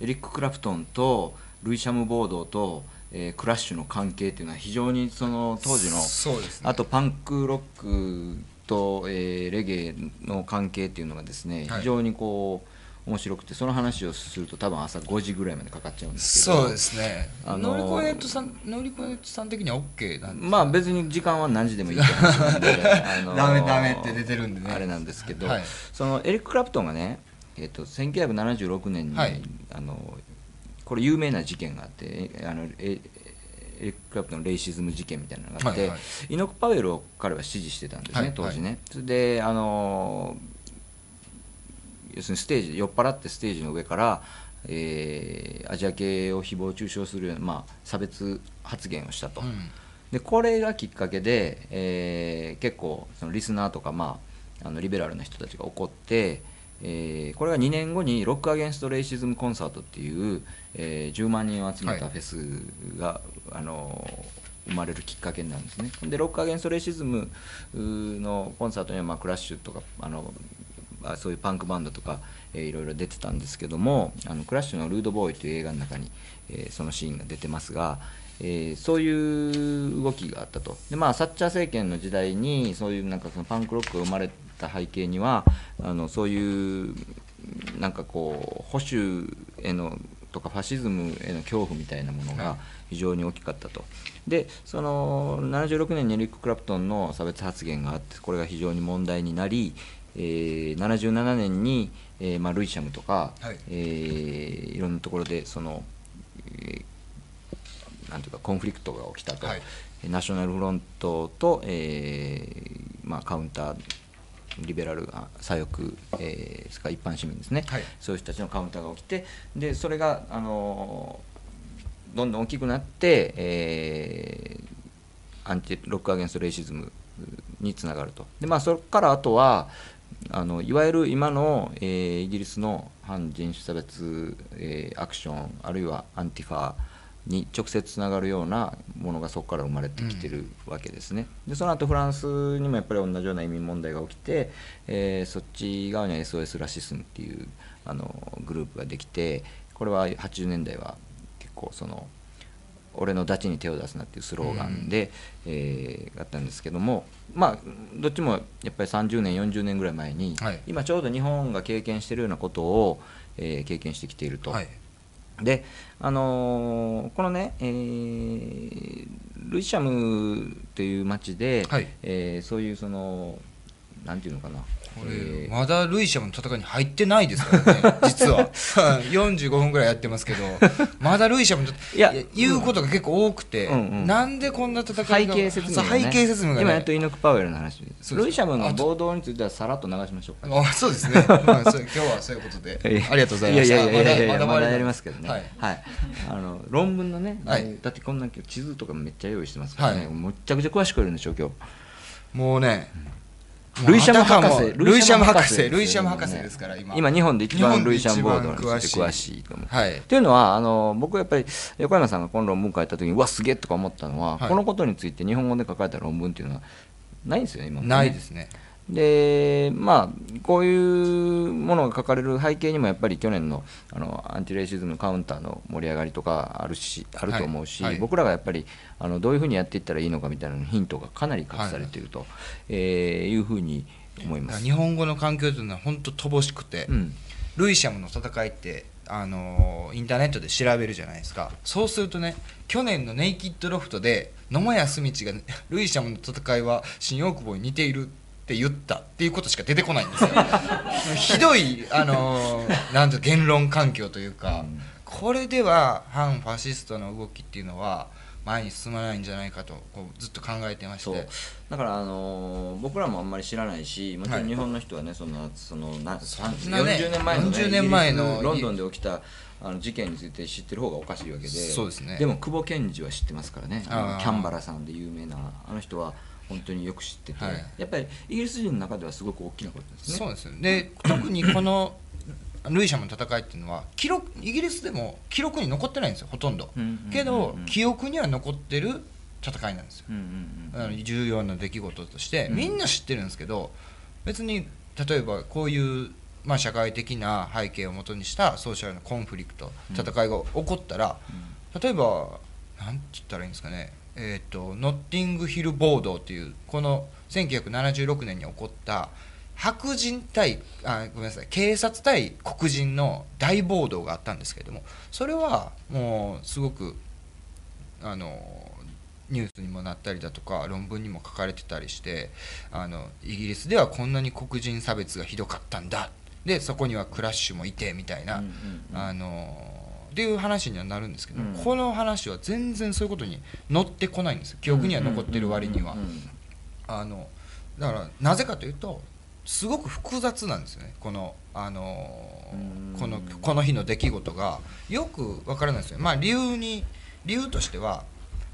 エリック・クラプトンとルイ・シャムボードと、えー、クラッシュの関係っていうのは非常にその当時の、そうですね、あとパンクロックと、えー、レゲエの関係っていうのがですね、はい、非常にこう面白くて、その話をすると多分朝ごじぐらいまでかかっちゃうんですけど、そうですね、あのノリコエットさんノリコエットさん的には OK なんですか。まあ別に時間は何時でもいいって話なんであのダメダメって出てるんでね、あれなんですけど、はい、そのエリック・クラプトンがね、えー、とせんきゅうひゃくななじゅうろくねんに、はい、あのこれ有名な事件があって、あのえエリック・クラプトンのレイシズム事件みたいなのがあって、はいはい、イノック・パウエルを彼は支持してたんですね、はい、当時ね。それであの要するにステージ酔っ払ってステージの上から、えー、アジア系を誹謗中傷するような、まあ、差別発言をしたと、うん、でこれがきっかけで、えー、結構そのリスナーとか、まあ、あのリベラルな人たちが怒って、えー、これがにねんごにロックアゲンストレイシズムコンサートっていう、えー、じゅうまんにんを集めたフェスが、はい、あの生まれるきっかけになるんですね。でロックアゲンストレイシズムのコンサートには、まあ、クラッシュとかあのそういうパンクバンドとか、えー、いろいろ出てたんですけども、あのクラッシュの「ルードボーイ」という映画の中に、えー、そのシーンが出てますが、えー、そういう動きがあったと。でまあサッチャー政権の時代にそういうなんかそのパンクロックが生まれた背景には、あのそういうなんかこう保守へのとかファシズムへの恐怖みたいなものが非常に大きかったと。でそのななじゅうろくねんにエリック・クラプトンの差別発言があって、これが非常に問題になり、えー、ななじゅうななねんに、えーまあ、ルイシャムとか、はい、えー、いろんなところでその、えー、なんていうかコンフリクトが起きたと、はい、ナショナルフロントと、えーまあ、カウンターリベラル左翼、えー、一般市民ですね、はい、そういう人たちのカウンターが起きて、でそれが、あのー、どんどん大きくなって、えー、アンチロックアゲンストレイシズムにつながると。で、まあ、そこからあとはあのいわゆる今の、えー、イギリスの反人種差別、えー、アクションあるいはアンティファーに直接つながるようなものがそこから生まれてきてるわけですね。うん、でその後フランスにもやっぱり同じような移民問題が起きて、えー、そっち側には エスオーエス ラシスムっていうあのグループができて、これははちじゅうねんだいは結構その俺のダチに手を出すなっていうスローガンで、うん、えー、あったんですけども、まあどっちもやっぱりさんじゅうねんよんじゅうねんぐらい前に、はい、今ちょうど日本が経験しているようなことを、えー、経験してきていると。はい、であのー、このね、えー、ルイシャムという町で、はい、えー、そういうそのなんていうのかな、これまだルイシャムの戦いに入ってないですからね実はよんじゅうごふんぐらいやってますけど、まだルイシャムのいや言うことが結構多くて、うんうん、なんでこんな戦いが背景説明が、ね、背景説明が、ね、今やっとイノック・パウエルの話、ルイシャムの暴動についてはさらっと流しましょうか。あ、そうですね、まあ、今日はそういうことでありがとうございました。いやいやいやいやまだやりますけどね、はい、はい、あの論文のね、はい、だってこんな地図とかめっちゃ用意してますからね、はい、むっちゃくちゃ詳しくやるんでしょう今日もうね、うん、ルイシャム博士、ルイシャム博士、ルイシャム博士ですから、今今日本で一番ルイシャムボードについて詳しいと思う。はい、っていうのはあの僕はやっぱり横山さんがこの論文書いた時にうわすげえとか思ったのは、はい、このことについて日本語で書かれた論文っていうのはないんですよね今ね。ないですね。でまあこういうものが書かれる背景にもやっぱり去年のあのアンチレイシズムカウンターの盛り上がりとかあるしあると思うし、はいはい、僕らがやっぱりあのどういうふうにやっていったらいいのかみたいなヒントがかなり隠されていると、はい、えー、いうふうに思います。日本語の環境というのは本当乏しくて、うん、ルイシャムの戦いってあのインターネットで調べるじゃないですか。そうするとね、去年のネイキッドロフトで野間康道がルイシャムの戦いは新大久保に似ているって言ったっていうことしか出てこないんですよひどい、あのー、なんて言論環境というか、うん、これでは反ファシストの動きっていうのは前に進まないんじゃないかとこうずっと考えてまして、だから、あのー、僕らもあんまり知らないし、もちろん日本の人はね、はい、そのそのなよんじゅうねんまえの、ね、よんじゅうねんまえのロンドンで起きたあの事件について知ってる方がおかしいわけで、そうですね、でも久保賢治は知ってますからね。あのキャンバラさんで有名なあの人は本当によく知ってて、はい、やっぱりイギリス人の中ではすごく大きなことですね。そうですね。で特にこのルイ・シャムの戦いっていうのは記録、イギリスでも記録に残ってないんですよ、ほとんど。けど記憶には残ってる戦いなんですよ、重要な出来事としてみんな知ってるんですけど、別に例えばこういう、まあ、社会的な背景をもとにしたソーシャルのコンフリクト、戦いが起こったら、うん、例えば何て言ったらいいんですかね、えーと、ノッティングヒル暴動というこのせんきゅうひゃくななじゅうろくねんに起こった白人対あごめんなさい警察対黒人の大暴動があったんですけれども、それはもうすごくあのニュースにもなったりだとか論文にも書かれてたりして、あのイギリスではこんなに黒人差別がひどかったんだ、でそこにはクラッシュもいてみたいなっていう話にはなるんですけど、うん、この話は全然そういうことに乗ってこないんですよ、記憶には残ってる割には。あのだからなぜかというとすごく複雑なんですよね、この、あのー、このこの日の出来事がよくわからないですよ、まあ、理由に理由としては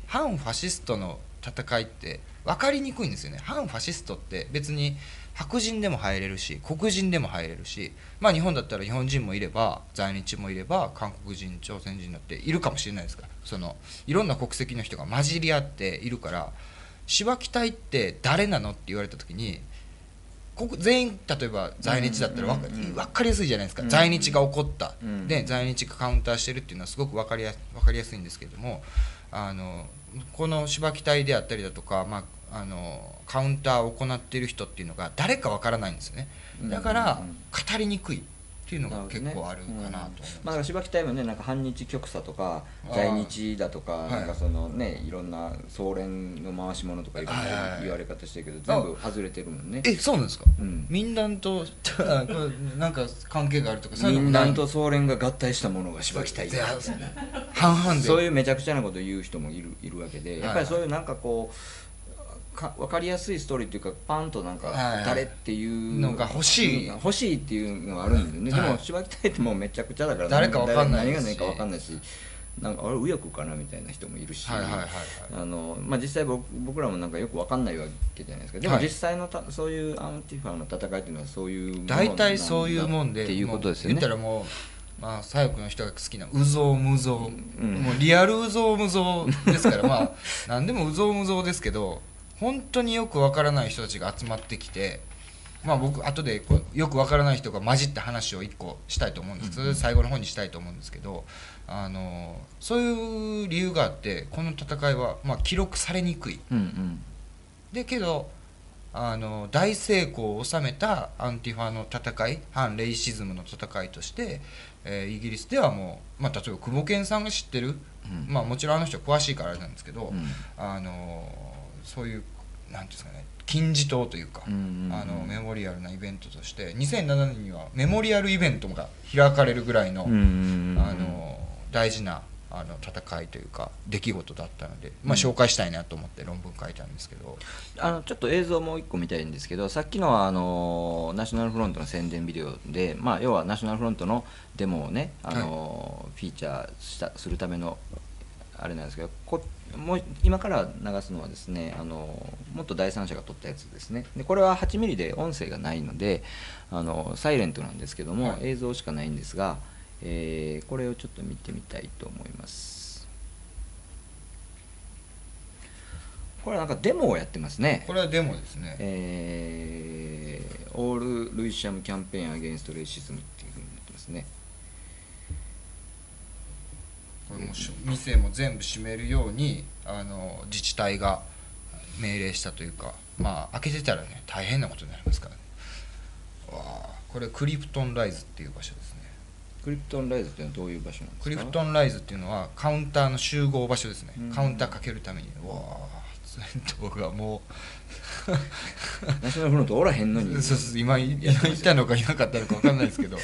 反ファシストの戦いって分かりにくいんですよね。反ファシストって別に白人でも入れるし黒人でも入れるし、まあ、日本だったら日本人もいれば在日もいれば韓国人朝鮮人だっているかもしれないですから、そのいろんな国籍の人が混じり合っているから、しわき隊って誰なのって言われた時に全員例えば在日だったら分 か, 分かりやすいじゃないですか、在日が起こったで在日がカウンターしてるっていうのはすごく分かり や, 分かりやすいんですけれども、あのこのしばき隊であったりだとか、まあ、あのカウンターを行っている人っていうのが誰か分からないんですよね。だから語りにくいっていうのが結構あるかなと。まあしばき隊もね、なんか反日極左とか在日だとか、なんかそのね、いろんな総連の回し者とかいろんな言われ方してるけど全部外れてるもんね。え、そうなんですか。民団となんか関係があるとか、民団と総連が合体したものがしばき隊だ。半々でそういうめちゃくちゃなことを言う人もいるいるわけで、やっぱりそういうなんかこう。か分かりやすいストーリーっていうか、パンとなんか誰っていうのが欲しい欲しいっていうのがあるんですよね。でもしばき隊ってもうめちゃくちゃだから、誰か分かんない、何が何か分かんないし、なんかあれ右翼かなみたいな人もいるし、実際 僕, 僕らもなんかよく分かんないわけじゃないですか。でも実際のたそういうアンティファの戦いっていうのはそういうものなんだ、大体そういうもんでっていうことですよね。まあ左翼の人が好きな「うぞうむぞう」、もうリアルうぞうむぞうですからまあ何でもうぞうむぞうですけど。本当によくわからない人たちが集まってきて、まあ、僕後でこうよくわからない人が混じった話をいっこしたいと思うんですけど、うん、最後の方にしたいと思うんですけど、あのそういう理由があってこの戦いはまあ記録されにくい、うんうん、でけどあの大成功を収めたアンティファの戦い、反レイシズムの戦いとして、えー、イギリスではもう、まあ、例えば久保賢さんが知ってる、うん、まあもちろんあの人は詳しいからあれなんですけど、うん、あの。そういうなんですかね、金字塔というか、あのメモリアルなイベントとしてにせんななねんにはメモリアルイベントが開かれるぐらいのあの大事なあの戦いというか出来事だったので、まあ、紹介したいなと思って論文書いたんですけど、うん、あのちょっと映像もう一個見たいんですけど、さっきのはあのナショナルフロントの宣伝ビデオで、まあ、要はナショナルフロントのデモをねあの、はい、フィーチャーしたするためのあれなんですけど、こもう今から流すのはですね、あのもっと第三者が撮ったやつですね。でこれははちミリで音声がないのであのサイレントなんですけども、はい、映像しかないんですが、えー、これをちょっと見てみたいと思います。これはなんかデモをやってますね。これはデモですね。えー、オールルイシャムキャンペーンアゲインストレイシズムっていうふうになってますね。も店も全部閉めるようにあの自治体が命令したというか、まあ開けてたらね大変なことになりますからね。わあ、これクリプトンライズっていう場所ですね。クリプトンライズっていうのはどういう場所なんですか。クリプトンライズっていうのはカウンターの集合場所ですね。カウンターかけるために、わあ銭湯がもうナショナルフロントおらへんのにそうそう今いたのかいなかったのか分かんないですけど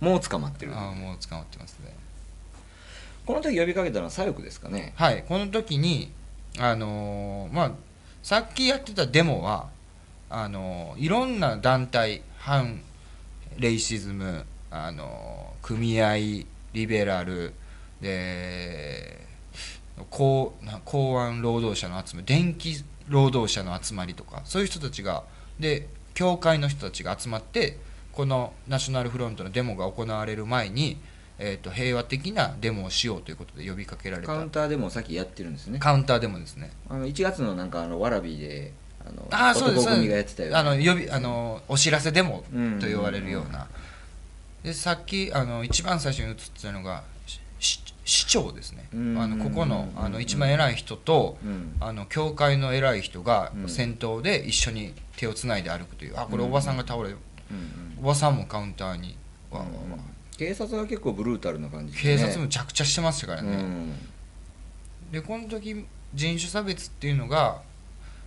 もう捕まってる。ああもう捕まってますね。この時呼びかけたのは左翼ですかね。はい、この時にあのー、まあさっきやってたデモはあのー、いろんな団体、反レイシズム、あのー、組合リベラルで公安労働者の集まり、電気労働者の集まりとかそういう人たちがで教会の人たちが集まってこのナショナルフロントのデモが行われる前に、えー、と平和的なデモをしようということで呼びかけられた。カウンターデモをさっきやってるんですね。カウンターデモですね。あのいちがつのなんかあのわらびであのあ男組がやってたようなあの呼びあのお知らせデモと呼ばれるような。でさっきあの一番最初に映ってたのが市長ですね。あのここのあの一番偉い人とあの教会の偉い人が先頭で一緒に手をつないで歩くという。あこれおばさんが倒れる、おばさんもカウンターにわわわ。警察が結構ブルータルな感じですね。警察むちゃくちゃしてましたからね。でこの時人種差別っていうのが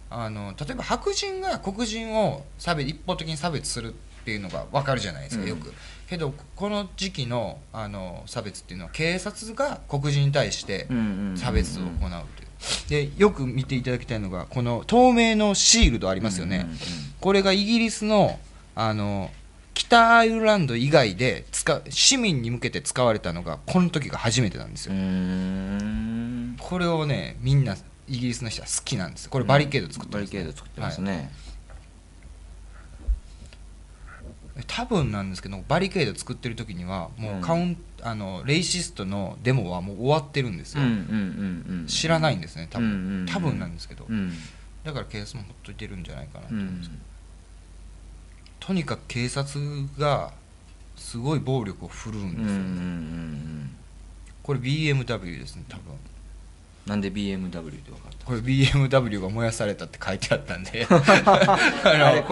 あの例えば白人が黒人を差別一方的に差別するっていうのが分かるじゃないですかよく。けどこの時期 の, あの差別っていうのは警察が黒人に対して差別を行うという。でよく見ていただきたいのがこの透明のシールドありますよね。これがイギリス の, あの北アイルランド以外で使市民に向けて使われたのがこの時が初めてなんですよ。うーんこれをねみんなイギリスの人は好きなんです。これバリケード作ってますね。バリケード作ってますね、はい。多分なんですけどバリケード作ってる時にはもうカウン、うん、あのレイシストのデモはもう終わってるんですよ。知らないんですね多分。多分なんですけど、うん、だから警察もほっといてるんじゃないかなと思うんですけど、うん、とにかく警察がすごい暴力を振るうんですよね。これ ビーエムダブリュー ですね多分。なんで ビーエムダブリュー って分かった？これ ビーエムダブリュー が燃やされたって書いてあったんで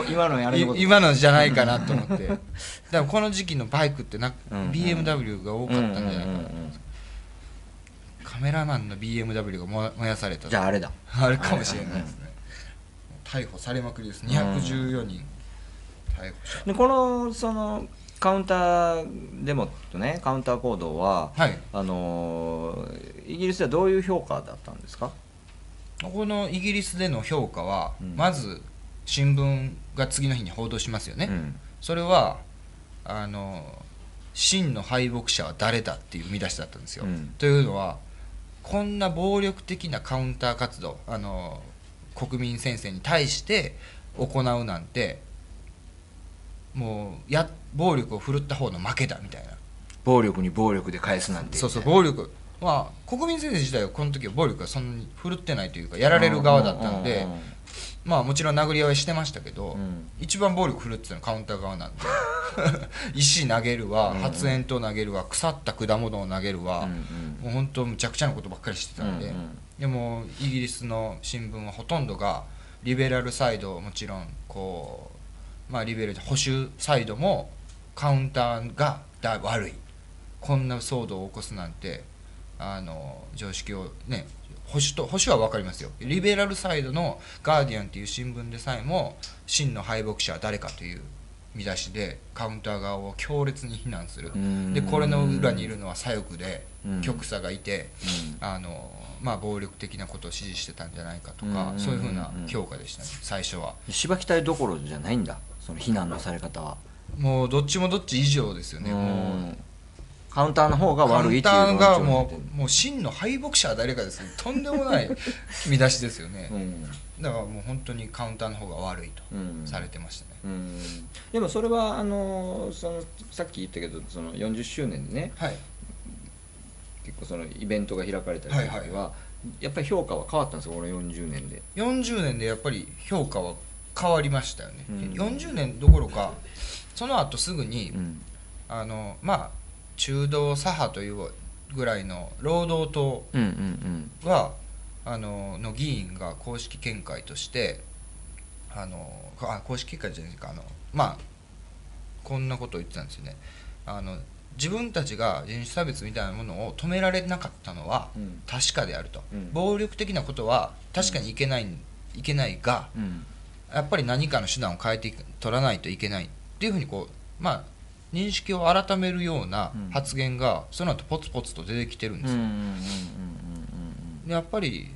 今のやること今のじゃないかなと思ってだからこの時期のバイクってな ビーエムダブリュー が多かったんじゃないかなと思います。カメラマンの ビーエムダブリュー が燃やされた。じゃああれだあれかもしれないですね。逮捕されまくりです。にひゃくじゅうよにん逮捕者でこのそのカウンターデモとねカウンター行動は、はい、あのイギリスではどういう評価だったんですか？このイギリスでの評価は、うん、まず新聞が次の日に報道しますよね、うん、それはあの真の敗北者は誰だっていう見出しだったんですよ、うん、というのはこんな暴力的なカウンター活動あの国民戦線に対して行うなんてもうや暴力を振るった方の負けだみたいな。暴力に暴力で返すなんて。そうそう暴力まあ国民先生自体はこの時は暴力がそんなに振るってないというかやられる側だったんでまあもちろん殴り合いしてましたけど、うん、一番暴力振るってたのはカウンター側なんで石投げるわ発煙筒投げるわ腐った果物を投げるわ、うん、もう本当むちゃくちゃなことばっかりしてたんで、うんうん、でもイギリスの新聞はほとんどがリベラルサイドもちろんこうまあリベラル保守サイドもカウンターがだ悪いこんな騒動を起こすなんてあの常識をね保守と保守は分かりますよ。リベラルサイドの「ガーディアン」っていう新聞でさえも真の敗北者は誰かという見出しでカウンター側を強烈に非難する。でこれの裏にいるのは左翼で極左がいてあのまあ暴力的なことを支持してたんじゃないかとかそういうふうな評価でしたね最初は。しばき隊どころじゃないんだその非難のされ方は。もうどっちもどっち以上ですよね。もうカウンターの方が悪いっていう。カウンターがもうもう真の敗北者は誰かですね。とんでもない見出しですよね、うん、だからもう本当にカウンターの方が悪いとされてましたね、うんうん、でもそれはあのそのさっき言ったけどそのよんじゅっしゅうねんでね、はい、結構そのイベントが開かれたりとかは、はいはい、やっぱり評価は変わったんですよこのよんじゅうねんで。よんじゅうねんでやっぱり評価は変わりましたよね、うん、よんじゅうねんどころかその後すぐに、うん、あのまあ中道左派というぐらいの労働党はあのの議員が公式見解としてあのあ公式見解じゃないですかあのまあこんなことを言ってたんですよね。あの自分たちが人種差別みたいなものを止められなかったのは確かであると、うん、暴力的なことは確かにいけない、うん、いけないが、うん、やっぱり何かの手段を変えて取らないといけないっていうふうにこう、まあ、認識を改めるような発言がその後ポツポツと出てきてるんですよ。でやっぱり、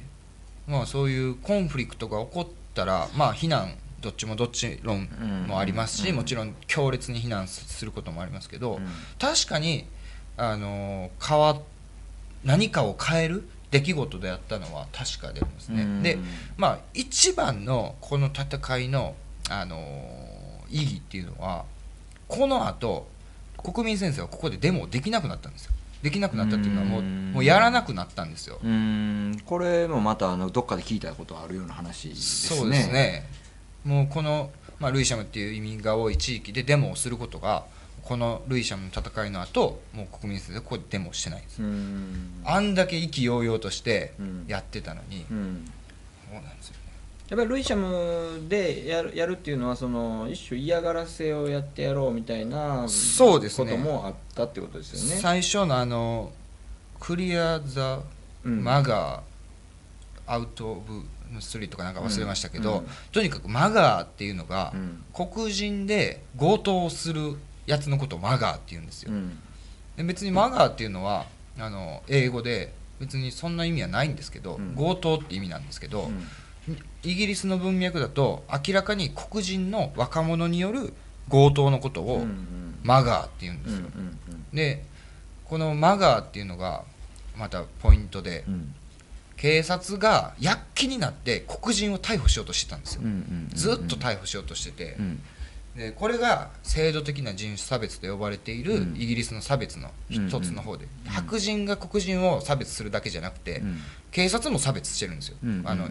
まあ、そういうコンフリクトが起こったら、まあ、非難どっちもどっち論もありますし、もちろん強烈に非難することもありますけど、確かにあの変わ何かを変える出来事であったのは確かでありますね。で、まあ、一番のこの戦いの、あのー、意義っていうのはこのあと国民先生はここでデモできなくなったんですよ。できなくなったっていうのはもう、 もうやらなくなったんですよ。うーん、これもまたあのどっかで聞いたことあるような話ですね。そうですね。もうこの、まあ、ルイシャムっていう移民が多い地域でデモをすることがこのルイシャムの戦いの後もう国民先生はここでデモをしてないんです。うんあんだけ意気揚々としてやってたのに、うんうん、そうなんですよね。やっぱりルイシャムでやる、やるっていうのはその一種嫌がらせをやってやろうみたいなこともあったってことですよね。そうですね。最初のあのクリア・ザ・マガー・アウト・オブ・スリーとかなんか忘れましたけど、うんうん、とにかくマガーっていうのが、うん、黒人で強盗をするやつのことをマガーって言うんですよ、うん、で別にマガーっていうのはあの英語で別にそんな意味はないんですけど、うん、強盗って意味なんですけど、うん、イギリスの文脈だと明らかに黒人の若者による強盗のことをマガーって言うんですよ。でこのマガーっていうのがまたポイントで、うん警察が躍起になって黒人を逮捕しようとしてたんですよ。ずっと逮捕しようとしてて、うん、でこれが制度的な人種差別と呼ばれているイギリスの差別の一つの方で、うん、白人が黒人を差別するだけじゃなくて、うん、警察も差別してるんですよ、あの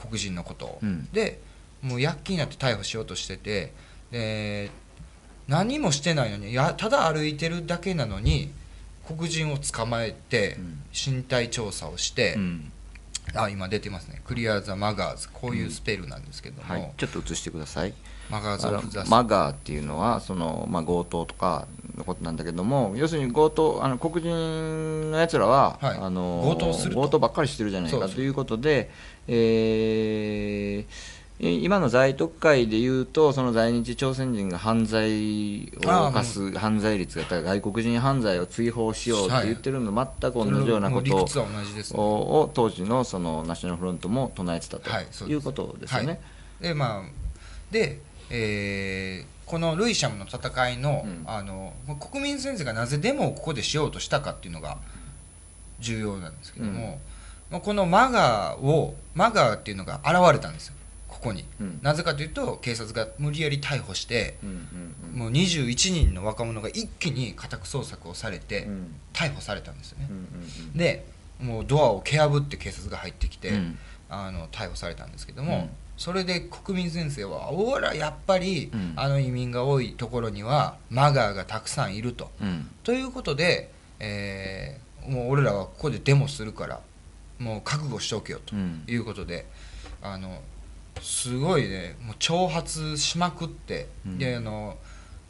黒人のことを、うん、でもう躍起になって逮捕しようとしてて、で何もしてないのに、いやただ歩いてるだけなのに黒人を捕まえて身体調査をして、うん、あ今出てますね、クリア・ザ・マガーズ、こういうスペルなんですけども、うんはい、ちょっと映してください。マガーズ・オブ・ザ・マガーっていうのはその、まあ、強盗とかのことなんだけども、要するに強盗あの黒人のやつらは、はい、あの 強盗すると強盗ばっかりしてるじゃないかということで、えー今の在特会でいうとその在日朝鮮人が犯罪を犯す犯罪率が高い外国人犯罪を追放しようって言ってるのと全く同じようなことを当時のそのナショナルフロントも唱えてたということですよね。でまあで、えー、このルイシャムの戦いの、うん、あの国民先生がなぜデモをここでしようとしたかっていうのが重要なんですけども、うん、このマガーをマガーっていうのが現れたんですよ。ここになぜかというと警察が無理やり逮捕してもうにじゅういちにんの若者が一気に家宅捜索をされて逮捕されたんですよね。でもうドアを蹴破って警察が入ってきて、うん、あの逮捕されたんですけども、うん、それで国民先生はおらやっぱり、うん、あの移民が多いところにはマガーがたくさんいると、うん、ということで、えー、もう俺らはここでデモするからもう覚悟しておけよということで、うん、あのすごいね、もう挑発しまくって、うん、であの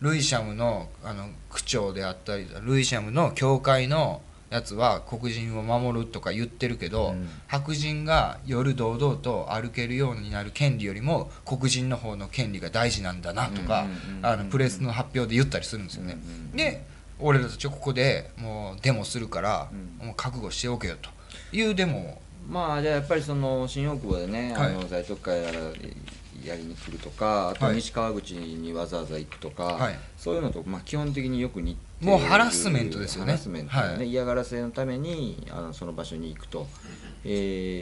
ルイシャムの、 あの区長であったりルイシャムの教会のやつは黒人を守るとか言ってるけど、うん、白人が夜堂々と歩けるようになる権利よりも黒人の方の権利が大事なんだなとかプレスの発表で言ったりするんですよね。で俺らたちはここでもうデモするから、うん、もう覚悟しておけよというデモを。まあじゃあやっぱりその新大久保でね、はい、あの在特会やらやりに来るとか、あと西川口にわざわざ行くとか、はい、そういうのとまあ基本的によく似てもうハラスメントですよね。ハラスメントね、はい、嫌がらせのためにあのその場所に行くと、え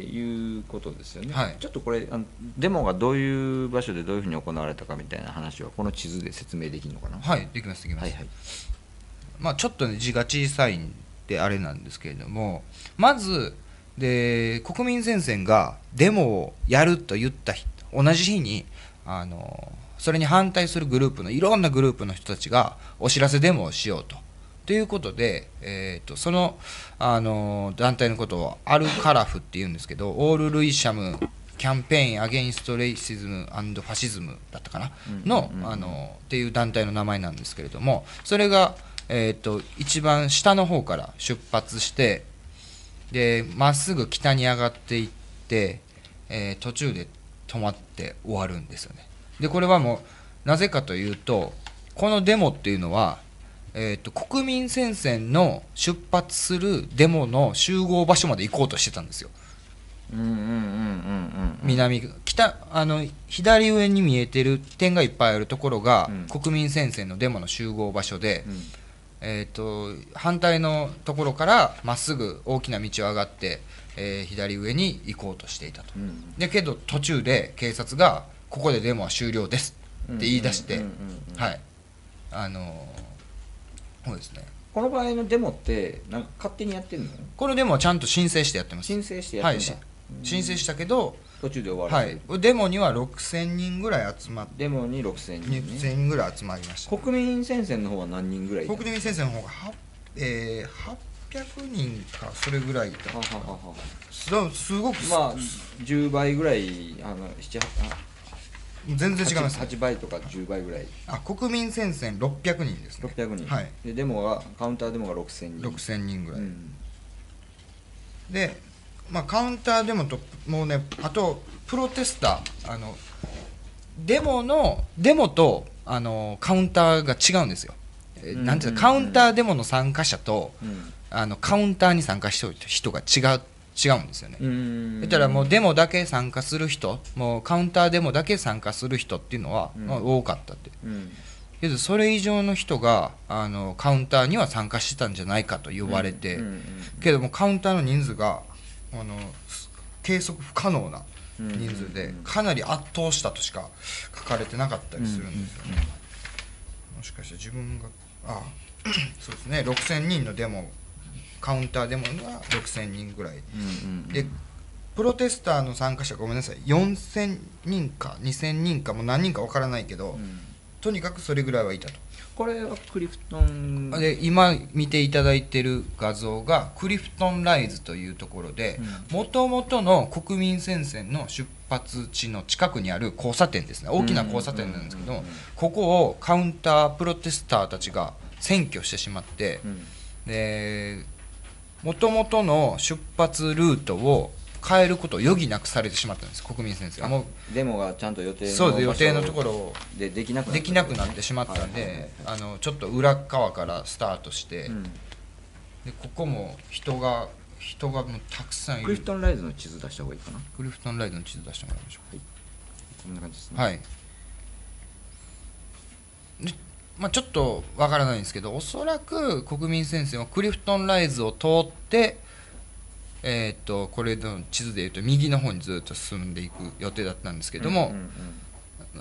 ー、いうことですよね、はい、ちょっとこれあのデモがどういう場所でどういうふうに行われたかみたいな話はこの地図で説明できるのかな。はい、できますできます。まあちょっとね字が小さいんであれなんですけれども、まずで国民戦線がデモをやると言った日同じ日にあのそれに反対するグループのいろんなグループの人たちがお知らせデモをしようとということで、えー、とその、あの団体のことをアルカラフっていうんですけど、オール・ルイシャム・キャンペーン・アゲインスト・レイシズム・アンド・ファシズムだったかなのっていう団体の名前なんですけれども、それが、えー、と一番下の方から出発してでまっすぐ北に上がっていって、えー、途中で止まって終わるんですよね。でこれはもうなぜかというとこのデモっていうのは、えー、と国民戦線の出発するデモの集合場所まで行こうとしてたんですよ。南北あの左上に見えてる点がいっぱいあるところが、うん、国民戦線のデモの集合場所で、うん、えー、と反対のところからまっすぐ大きな道を上がって、えー、左上に行こうとしていたと、うん、でけど途中で警察が「ここでデモは終了です」って言い出して、はいあのそうですね。この場合のデモってなんか勝手にやってるの？このデモはちゃんと申請してやってます。申請してやってるんだ。はい、申請したけど途中で終わる。はい、デモにはろくせんにんぐらい集まってデモにろくせんにん、ね、ろくせんにんぐらい集まりました。国民戦線の方は何人ぐらい？国民戦線の方がは、えー、はっぴゃくにんかそれぐらいいた。はははははすごくまあじゅうばいぐらいあのなな、はち全然違います、ね、はちばいとかじゅうばいぐらい。あ、国民戦線ろっぴゃくにんですね。ろっぴゃくにん、はい、でデモがカウンターデモがろくせんにんろくせんにんぐらい、うん、でまあ、カウンターデモともうねあとプロテスターあのデモのデモとあのカウンターが違うんですよ。なんていうのカウンターデモの参加者と、うん、あのカウンターに参加してる人が違う違うんですよね。だからもうデモだけ参加する人もうカウンターデモだけ参加する人っていうのは、うん、まあ、多かったって、うん、けどそれ以上の人があのカウンターには参加してたんじゃないかと言われて、けどもカウンターの人数があの計測不可能な人数でかなり圧倒したとしか書かれてなかったりするんですよね。もしかして自分があそうですねろくせんにんのデモカウンターデモがろくせんにんぐらいでプロテスターの参加者ごめんなさいよんせんにんかにせんにんかもう何人か分からないけど、うん、とにかくそれぐらいはいたと。これはクリフトンで今見ていただいている画像がクリフトンライズというところでもともとの国民戦線の出発地の近くにある交差点ですね。大きな交差点なんですけどここをカウンタープロテスターたちが占拠してしまってもともとの出発ルートを変えることを余儀なくされてしまったんです。国民先生もうデモがちゃんと予定のそうです予定のところでできなくなってしまったんでちょっと裏側からスタートして、うん、でここも人が人がもうたくさんいる。クリフトンライズの地図出した方がいいかな。クリフトンライズの地図出してもらいましょう。はい、こんな感じですね。はい、でまあ、ちょっとわからないんですけどおそらく国民先生はクリフトンライズを通ってえーとこれの地図でいうと右の方にずっと進んでいく予定だったんですけども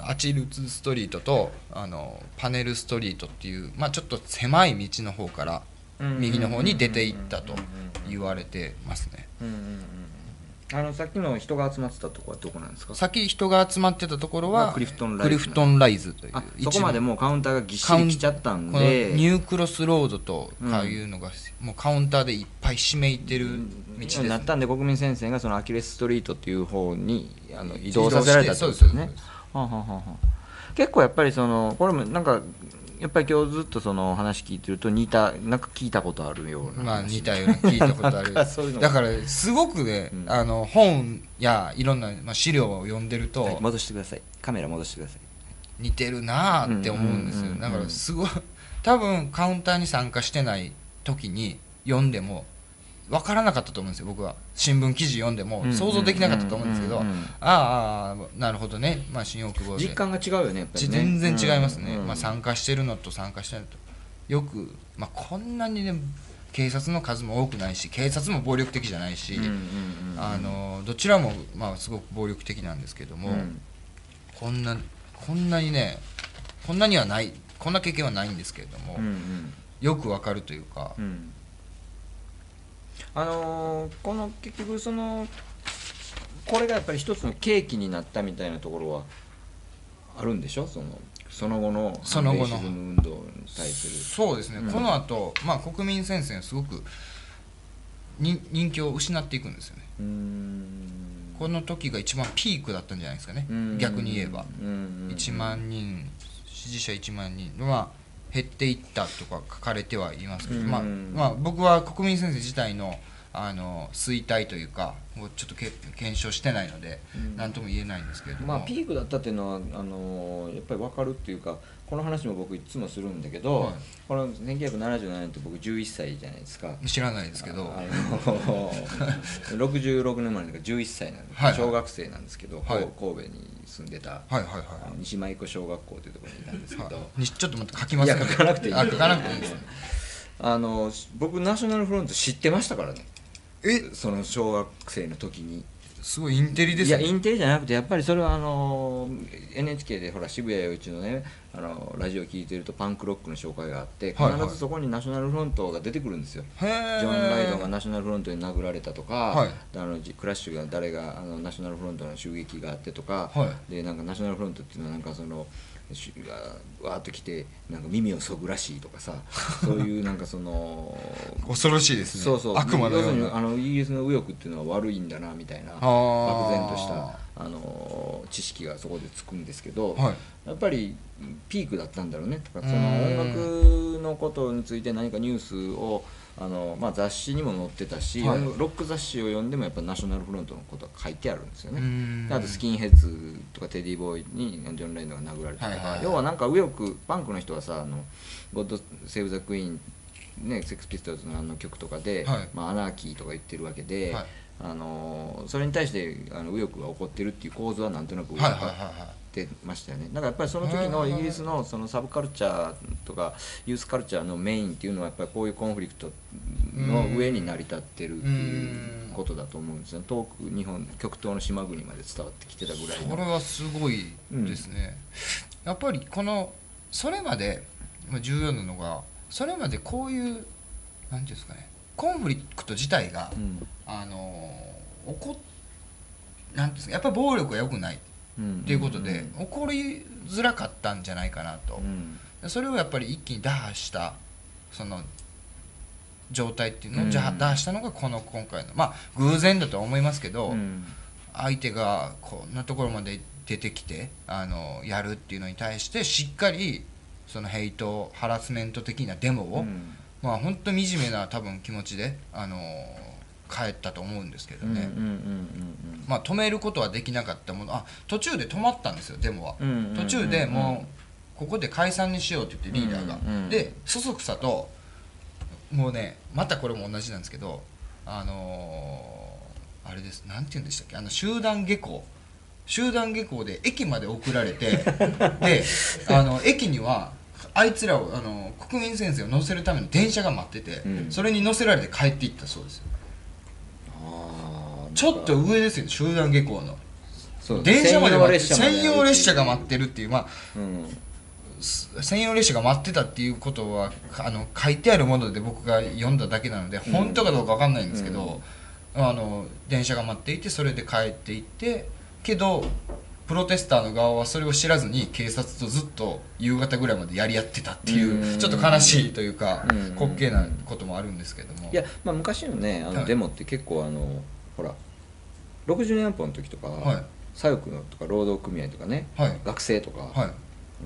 アチルツストリートとあのパネルストリートっていう、まあ、ちょっと狭い道の方から右の方に出ていったと言われてますね。あのさっきの人が集まってたとこはどこなんですか？さっき人が集まってたところはクリフトンライズ、クリフトンライズというそこまでもうカウンターがぎっしり来ちゃったんでニュークロスロードとかいうのが、うん、もうカウンターでいっぱいひしめいてる道です、ね、なったんで国民戦線がそのアキレスストリートっていう方にあの移動させられたってことですね。結構やっぱりそのこれもなんかやっぱり今日ずっとその話聞いてると似たなんか聞いたことあるようなまあ似たような聞いたことあるだからすごくね、うん、あの本やいろんな資料を読んでると、はい、戻してくださいカメラ戻してください似てるなーって思うんですよ。だからすごい多分カウンターに参加してない時に読んでも分からなかったと思うんですよ。僕は新聞記事読んでも想像できなかったと思うんですけどああなるほどね、まあ、新大久保で実感が違うよねやっぱりね全然違いますね、うん、まあ参加してるのと参加してないとよく、まあ、こんなにね警察の数も多くないし警察も暴力的じゃないしあのどちらもまあすごく暴力的なんですけども、うん、こんなこんなにねこんなにはないこんな経験はないんですけれども、うん、うん、よく分かるというか。うん、あのー、この結局そのこれがやっぱり一つの契機になったみたいなところはあるんでしょそのその後の反米シズム運動に対する。そうですね、うん、この後、まあ国民戦線すごくに人気を失っていくんですよね。うーん、この時が一番ピークだったんじゃないですかね逆に言えば。いちまんにん支持者いちまんにん、まあ減っていったとか書かれてはいますけど、まあまあ、僕は国民先生自体のあの衰退というかちょっとけ検証してないので何とも言えないんですけれども、まあ、ピークだったっていうのはあのやっぱり分かるっていうか、この話も僕いつもするんだけど、はい、これせんきゅうひゃくななじゅうななねんって僕じゅういっさいじゃないですか。知らないですけど、あのろくじゅうろくねん生まれだからじゅういっさいなんで、はい、小学生なんですけど、はい、神戸に住んでた西舞子小学校というところにいたんですけど、はい、ちょっと待って書きますね。いや書かなくていい、書かなくていいですね。あの僕ナショナルフロント知ってましたからね。えその小学生の時にすごいインテリですね。いやインテリじゃなくてやっぱりそれはあの エヌエイチケー でほら渋谷うちのねあのラジオ聞いてるとパンクロックの紹介があって必ずそこにナショナルフロントが出てくるんですよ。はいはい、ジョン・ライドンがナショナルフロントに殴られたとか、はい、あのクラッシュが誰があのナショナルフロントの襲撃があってとか、はい、でなんかナショナルフロントっていうのはなんかそのわーっと来てなんか耳をそぐらしいとかさそういうなんかその恐ろしいですね。そうそう悪魔のような、要するにあのイギリスの右翼っていうのは悪いんだなみたいな漠然としたあの知識がそこでつくんですけど、はい、やっぱりピークだったんだろうねとか、その音楽のことについて何かニュースをあの、まあ、雑誌にも載ってたし、はい、ロック雑誌を読んでもやっぱナショナルフロントのことが書いてあるんですよね。あとスキンヘッズとかテディボーイにジョン・レノンが殴られたりとか、要はなんか右翼パンクの人はさあのゴッド・セーブ・ザ・クイーン、ね、セックス・ピストルズのあの曲とかで、はいまあ、アナーキーとか言ってるわけで、はい、あのそれに対してあの右翼が怒ってるっていう構図はなんとなく分かってましたよね。だからやっぱりその時のイギリスのそのサブカルチャーとかユースカルチャーのメインっていうのはやっぱりこういうコンフリクトの上に成り立ってるっていうことだと思うんですよ。遠く日本極東の島国まで伝わってきてたぐらいの。これはすごいですね。うん、やっぱりこのそれまで重要なのがそれまでこういうなんていうんですかね。コンフリクト自体が、うん、あの起こなんですか、やっぱり暴力が良くないっていうことで起こりづらかったんじゃないかなと、うん、それをやっぱり一気に打破したその状態っていうのを、うん、打破したのがこの今回のまあ偶然だとは思いますけど、うん、相手がこんなところまで出てきてあのやるっていうのに対してしっかりそのヘイトハラスメント的なデモを、うんまあ本当に惨めな多分気持ちで、あのー、帰ったと思うんですけどね。まあ止めることはできなかったもの、あ途中で止まったんですよデモは。途中でもうここで解散にしようって言ってリーダーが、うんうん、でそそくさともうねまたこれも同じなんですけどあのー、あれですなんて言うんでしたっけあの集団下校集団下校で駅まで送られてであの駅にはあいつらをあの国民先生を乗せるための電車が待ってて、うん、それに乗せられて帰っていったそうですよ。あちょっと上ですよね集団下校のそう電車まで待って専用列車が待ってるっていうまあ、うん、専用列車が待ってたっていうことはあの書いてあるもので僕が読んだだけなので本当かどうか分かんないんですけど、うんうん、あの電車が待っていてそれで帰っていってけどプロテスターの側はそれを知らずに警察とずっと夕方ぐらいまでやり合ってたっていうちょっと悲しいというか滑稽なこともあるんですけども、いや、まあ、昔のねあのデモって結構あの、はい、ほらろくじゅうねんだいこうの時とか、はい、左翼のとか労働組合とかね、はい、学生とか、はい、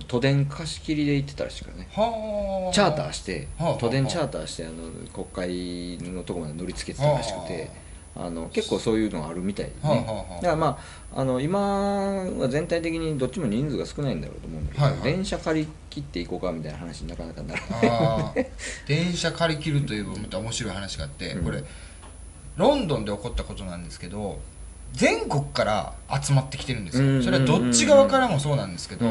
都電貸し切りで行ってたらしくねチャーターして都電チャーターしてあの国会のとこまで乗りつけてたらしくて。あの結構そういうのがあるみたいでね。だからまあ、あの今は全体的にどっちも人数が少ないんだろうと思うんだけど、はいはい、電車借り切っていこうかみたいな話になかなかならない電車借り切るといえばまた面白い話があって、うん、これロンドンで起こったことなんですけど全国から集まってきてるんですよ。それはどっち側からもそうなんですけど、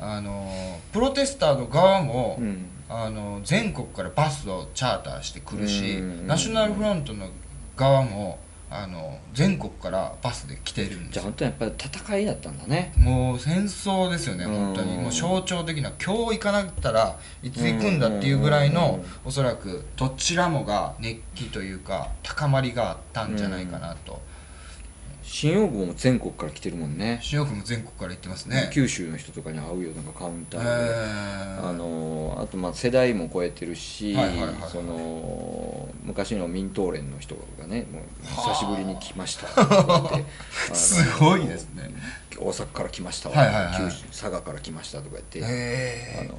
あのプロテスターの側も、うん、あの全国からバスをチャーターしてくるし、ナショナルフロントの側もあの全国からバスで来てるんですよ。じゃあ本当にやっぱり戦いだったんだね。もう戦争ですよね本当に。もう象徴的な今日行かなかったらいつ行くんだっていうぐらいのおそらくどちらもが熱気というか高まりがあったんじゃないかなと。新大久保も全国から来てるもんね。新大久保も全国から行ってますね。九州の人とかに会うよなんかカウンターで、えー、あのあとまあ世代も超えてるし、その昔の民党連の人がねもう久しぶりに来ましたってすごいですね。大阪から来ましたわ、佐賀から来ましたとか言って、えー、あの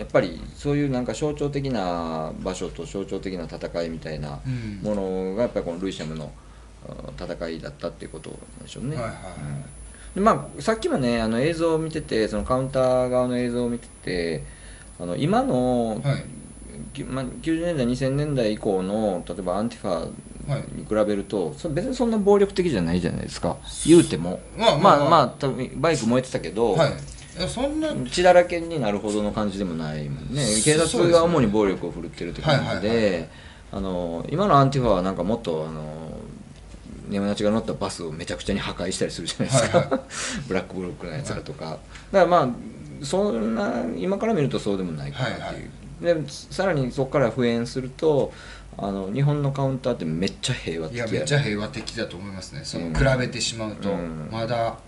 やっぱりそういうなんか象徴的な場所と象徴的な戦いみたいなものがやっぱりこのルイシャムの戦いだったっていうことなんでしょうね。はいはい、うん、でまあ、さっきもねあの映像を見ててそのカウンター側の映像を見ててあの今の、はいまあ、きゅうじゅうねんだいにせんねんだい以降の例えばアンティファに比べると別にそんな暴力的じゃないじゃないですか言うても、まあまあまあ、まあ、多分バイク燃えてたけど、はい、そんな血だらけになるほどの感じでもないもんね。警察が主に暴力を振るってるって感じで今のアンティファはなんかもっとあのネオナチが乗ったバスをめちゃくちゃに破壊したりするじゃないですか、はいはい、ブラックブロックのやつらとか、はい、だからまあそんな今から見るとそうでもないかなっていう、はいはいでさらにそこから復縁するとあの日本のカウンターってめっちゃ平和的やいやめっちゃ平和的だと思いますね。その比べてしまうと、うん、まだ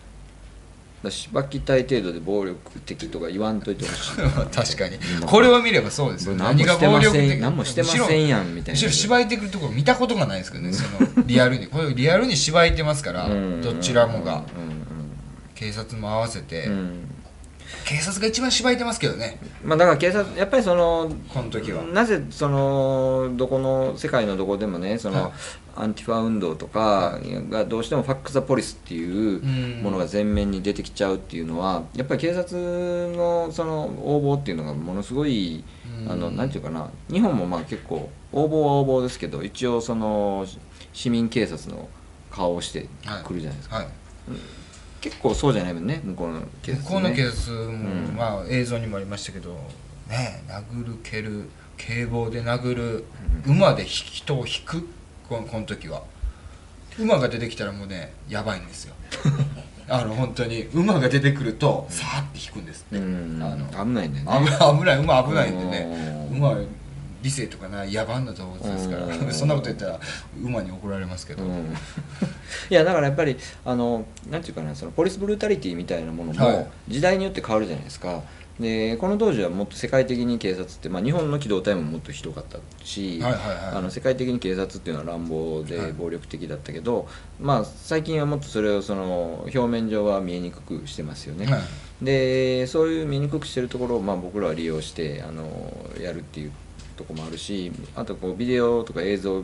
しばきたい程度で暴力的とか言わんといてほしい確かにこれを見ればそうですよ、ね、何が暴力的何もしてませんやんみたいなむしろしばいてくるところ見たことがないですけどねそのリアルにこれリアルにしばいてますからどちらもが警察も合わせて、うん警察が一番縛いてますけどね。まあだから警察やっぱりそのこの時はなぜそのどこの世界のどこでもねその、はい、アンティファ運動とかがどうしてもファックス・ザ・ポリスっていうものが前面に出てきちゃうっていうのはやっぱり警察のその横暴っていうのがものすごいあのなんていうかな日本もまあ結構横暴は横暴ですけど一応その市民警察の顔をしてくるじゃないですか。はいはいうん結構そうじゃないもんね向こうの警察、ね、向こうの警察も、うん、まあ映像にもありましたけどね殴る蹴る警棒で殴る、うん、馬で人を引くこの、 この時は馬が出てきたらもうねやばいんですよあの本当に馬が出てくるとさーって引くんですって、うん、あの危ないんだよね危ない馬危ないんでね馬理性とかない野蛮な動物ですから、うん、そんなこと言ったら馬に怒られますけど、うん、いやだからやっぱりあのなんていうかなそのポリスブルータリティみたいなものも時代によって変わるじゃないですか、はい、でこの当時はもっと世界的に警察って、まあ、日本の機動隊ももっとひどかったし、はいはいはい、あの世界的に警察っていうのは乱暴で暴力的だったけど、はい、まあ最近はもっとそれをその表面上は見えにくくしてますよね、はいでそういう見えにくくしてるところを、まあ、僕らは利用してあのやるっていうとこもあるしあとこうビデオとか映像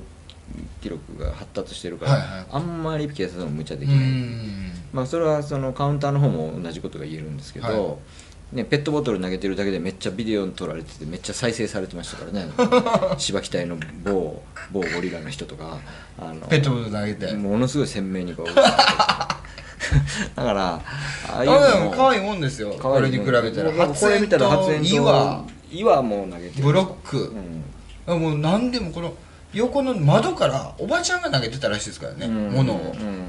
記録が発達してるから、はいはい、あんまり警察も無茶できないうん、まあ、それはそのカウンターの方も同じことが言えるんですけど、はいね、ペットボトル投げてるだけでめっちゃビデオ撮られててめっちゃ再生されてましたからね芝木隊の某某ゴリラの人とかあのペットボトル投げてものすごい鮮明にこうだからああいうのも可愛いもんですよこれに比べたら発煙と岩岩も投げてるブロック、うん、もう何でもこの横の窓からおばちゃんが投げてたらしいですからね、うん、物を、うん、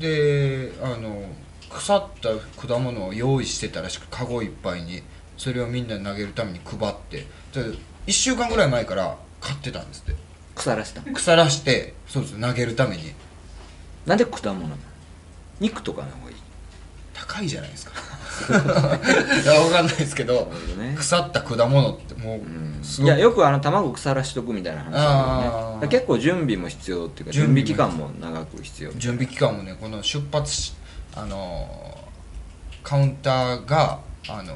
であの腐った果物を用意してたらしくカゴいっぱいにそれをみんなに投げるために配っていっしゅうかんぐらい前から買ってたんですって腐らせた腐らしてそうです投げるためになんで果物肉とかの方がいい高いじゃないですかいや分かんないですけど、ね、腐った果物ってもうすごい、うん、いやよくあの卵腐らしとくみたいな話あるよね結構準備も必要っていうか準備期間も長く必要準備期間もねこの出発しあのカウンターがあの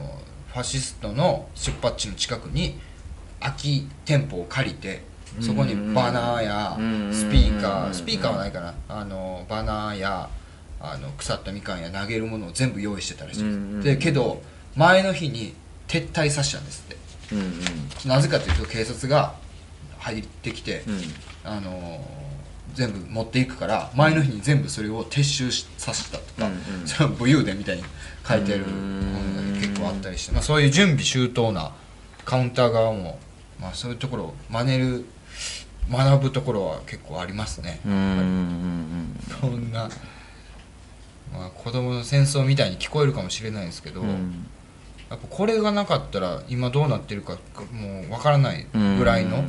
ファシストの出発地の近くに空き店舗を借りてそこにバナーやスピーカースピーカーはないかなあのバナーやあの腐ったみかんや投げるものを全部用意してたらしいんですでけど前の日に撤退させたんですって、うんうん、なぜかというと警察が入ってきて、うんあのー、全部持っていくから前の日に全部それを撤収させたとか、うんうん、それ武勇伝みたいに書いてる本が結構あったりして、まあ、そういう準備周到なカウンター側も、まあ、そういうところを真似る学ぶところは結構ありますね。うんうんうん、そんなまあ、子供の戦争みたいに聞こえるかもしれないですけど、うん、やっぱこれがなかったら今どうなってるかもうわからないぐらいの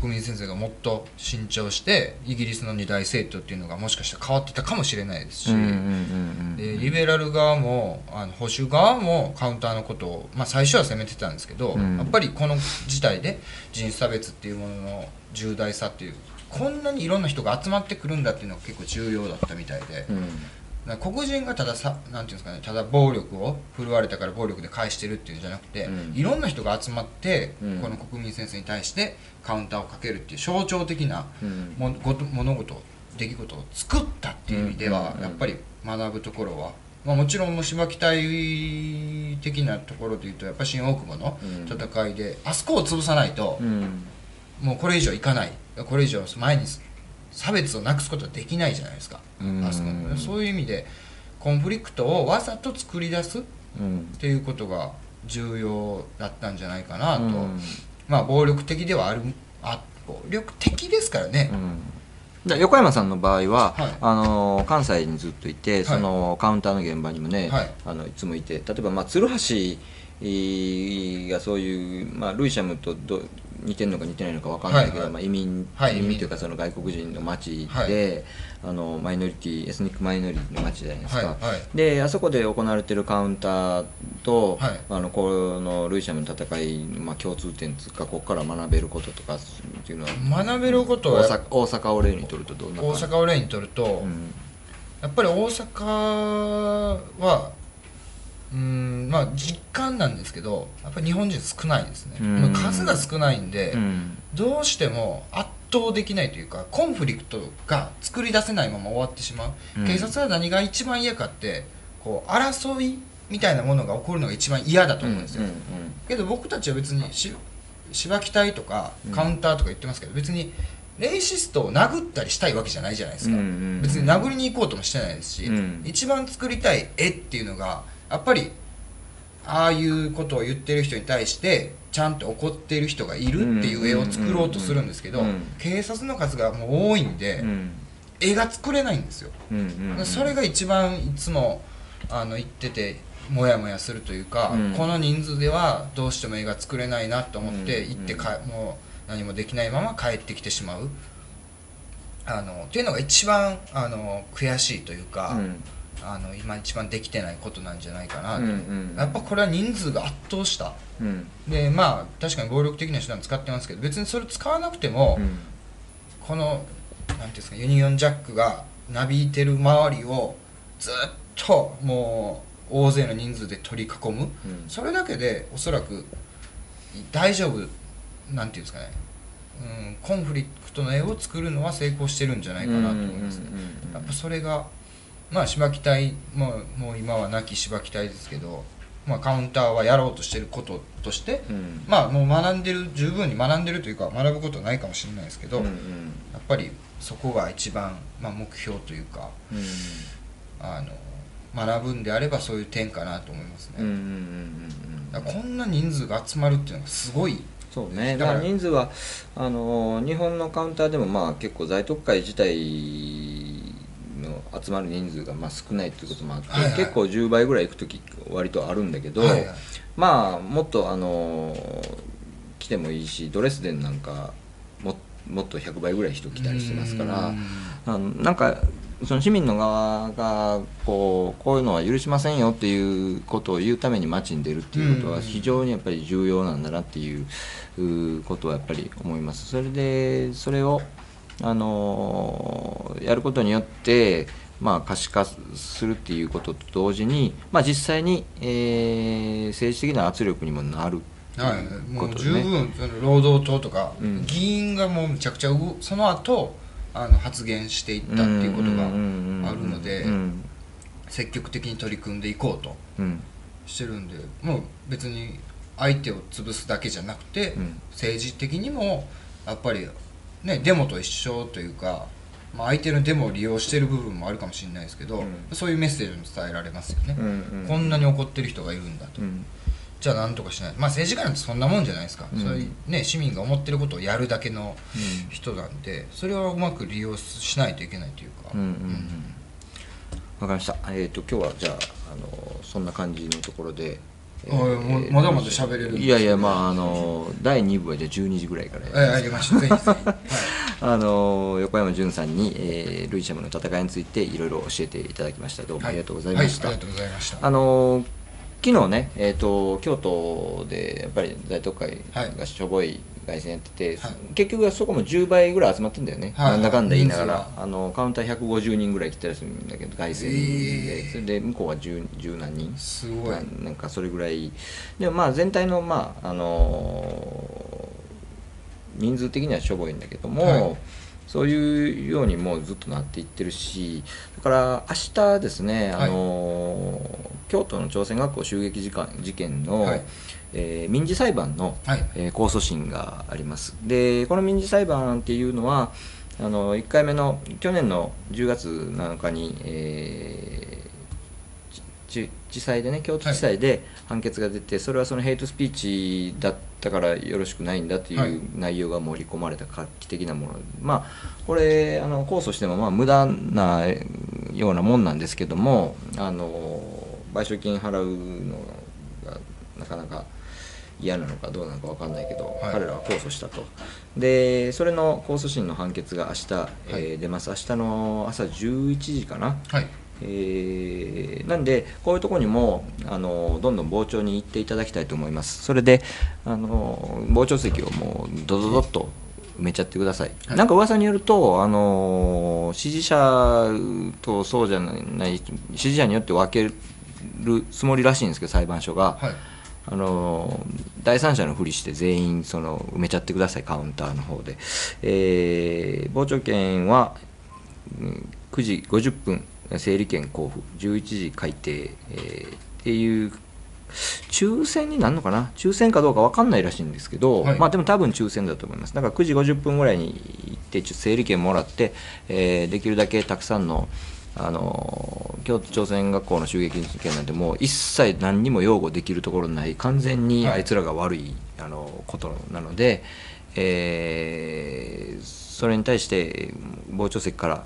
国民先生がもっと慎重してイギリスの二大政党っていうのがもしかしたら変わってたかもしれないですし、うんうんうんうん、でリベラル側もあの保守側もカウンターのことを、まあ、最初は責めてたんですけど、うん、やっぱりこの事態で人種差別っていうものの重大さっていうこんなにいろんな人が集まってくるんだっていうのが結構重要だったみたいで、うん、だから黒人がたださ、なんていうんですかね、ただ暴力を振るわれたから暴力で返してるっていうんじゃなくて、うん、いろんな人が集まって、うん、この国民先生に対してカウンターをかけるっていう象徴的なも、うん、ご物事出来事を作ったっていう意味では、うん、やっぱり学ぶところは、まあ、もちろん虫歯期隊的なところでいうとやっぱ新大久保の戦いで、うん、あそこを潰さないと、うん、もうこれ以上いかない、これ以上前に差別をなくすことはできないじゃないですか。あそこのそういう意味でコンフリクトをわざと作り出すっていうことが重要だったんじゃないかなと、うん、まあ暴力的ではある、あ暴力的ですからね、うん。横山さんの場合は、はい、あの関西にずっといて、そのカウンターの現場にもね、はい、あのいつもいて、例えば、まあ、鶴橋がそういう、まあ、ルイシャムとど似てるのか似てないのか分かんないけど、はいはい、まあ、移民、はい、移民というかその外国人の町で、はい、あのマイノリティエスニックマイノリティの町じゃないですか、はいはい、であそこで行われてるカウンターと、はい、あのこのルイシャムの戦い、まあ、共通点というか、ここから学べることとかっていうのは、学べることは大 阪, 大阪を例にとるとどんな感じ？大阪を例にとると、うん、やっぱり大阪はうーん、まあ実感なんですけど、やっぱり日本人少ないですね。数が少ないんで、うん、どうしても圧倒できないというか、コンフリクトが作り出せないまま終わってしまう、うん、警察は何が一番嫌かって、こう争いみたいなものが起こるのが一番嫌だと思うんですよ、うんうんうん、けど僕たちは別にし芝木隊とかカウンターとか言ってますけど、別にレイシストを殴ったりしたいわけじゃないじゃないですか、うんうんうん、別に殴りに行こうともしてないですし、うん、一番作りたい絵っていうのがやっぱりああいうことを言ってる人に対してちゃんと怒っている人がいるっていう絵を作ろうとするんですけど、警察の数がもう多いんで絵が作れないんですよ。それが一番いつもあの言っててモヤモヤするというか、うん、この人数ではどうしても絵が作れないなと思って行ってか、もう何もできないまま帰ってきてしまうあのっていうのが一番あの悔しいというか、うん、あの今一番できてないことなんじゃないかなと、うんうん、やっぱこれは人数が圧倒した、うん、でまあ確かに暴力的な手段使ってますけど、別にそれ使わなくても、うん、このなんていうんですか、ユニオンジャックがなびいてる周りをずっともう大勢の人数で取り囲む、うん、それだけでおそらく大丈夫なんていうんですかね、うん、コンフリクトの絵を作るのは成功してるんじゃないかなと思いますね。やっぱそれがまあ芝木隊、もう、もう今は亡き芝木隊ですけど、まあ、カウンターはやろうとしてることとして、うん、まあもう学んでる、十分に学んでるというか学ぶことはないかもしれないですけど、うんうん、やっぱりそこが一番、まあ、目標というか、うんうん、あの学ぶんであればそういう点かなと思いますね。こんな人数が集まるっていうのがすごい。そうね、だから人数はあの日本のカウンターでもまあ結構在特会自体集まる人数がまあ少ないということもあって、はいはい、結構じゅうばいぐらい行くとき割とあるんだけど、はいはい、まあもっとあのー、来てもいいし、ドレスデンなんか も, もっとひゃくばいぐらい人来たりしてますから、あのなんかその市民の側がこうこういうのは許しませんよっていうことを言うために街に出るっていうことは非常にやっぱり重要なんだなっていうことはやっぱり思います。それでそれをあのー、やることによって、まあ、可視化するっていうことと同時に、まあ、実際に、えー、政治的な圧力にもなるということですね。はい、もう十分労働党とか、うん、議員がもうむちゃくちゃその後あの発言していったっていうことがあるので、積極的に取り組んでいこうとしてるんで、うん、もう別に相手を潰すだけじゃなくて、うん、政治的にもやっぱりね、デモと一緒というか、まあ、相手のデモを利用している部分もあるかもしれないですけど、うん、そういうメッセージも伝えられますよね、うんうん、こんなに怒ってる人がいるんだと、うん、じゃあなんとかしない、まあ、政治家なんてそんなもんじゃないですか、うん、それね、市民が思ってることをやるだけの人なんで、うん、それはうまく利用しないといけないというか、わかりました、えーと、今日はじゃあ、あのそんな感じのところでえー、まだまだ喋れるんです、ね、いやいや、まああのだいにぶはじゃあじゅうにじぐらいからやりましょう。ぜひぜひ、はい、あの横山純さんに、えー、ルイシャムの戦いについていろいろ教えていただきました。どうもありがとうございました。はいはい、ありがとうございました。あの昨日ね、えー、と京都でやっぱり大都会がしょぼい凱旋やってて、はい、結局はそこもじゅうばいぐらい集まってんだよね、はい、なんだかんだ言いながら、あのカウンターひゃくごじゅうにんぐらい来たりするんだけど、凱旋で、えー、それで向こうはじゅうなんにん、すごいなんかそれぐらいで、まあ全体の、まああのー、人数的にはしょぼいんだけども。はい、そういうようにもうずっとなっていってるし、だから明日ですね、はい、あの京都の朝鮮学校襲撃事件の、はい、えー、民事裁判の、はい、えー、控訴審があります。で、この民事裁判っていうのはあのいっかいめの去年のじゅうがつなのかに、えー、地裁でね、京都地裁で判決が出て、はい、それはそのヘイトスピーチだっただからよろしくないんだという内容が盛り込まれた画期的なもの、はい、まあこれあの控訴してもまあ無駄なようなもんなんですけども、あの賠償金払うのがなかなか嫌なのかどうなのか分かんないけど、はい、彼らは控訴したと。でそれの控訴審の判決が明日、はい、えー、出ます。明日の朝じゅういちじかな。はい、えー、なんでこういうところにもあのどんどん傍聴に行っていただきたいと思います。それであの傍聴席をもうドドドッと埋めちゃってください、はい、なんか噂によるとあの支持者とそうじゃない支持者によって分けるつもりらしいんですけど、裁判所が、はい、あの第三者のふりして全員その埋めちゃってください、カウンターの方で、えー、傍聴券はくじごじゅっぷん整理券交付、じゅういちじ開廷、えー、っていう抽選になるのかな、抽選かどうか分かんないらしいんですけど、はい、まあでも多分抽選だと思います。だからくじごじゅっぷんぐらいに行って整理券もらって、えー、できるだけたくさんの、あのー、京都朝鮮学校の襲撃事件なんてもう一切何にも擁護できるところない、完全にあいつらが悪い、あのー、ことなので、えーそれに対して傍聴席から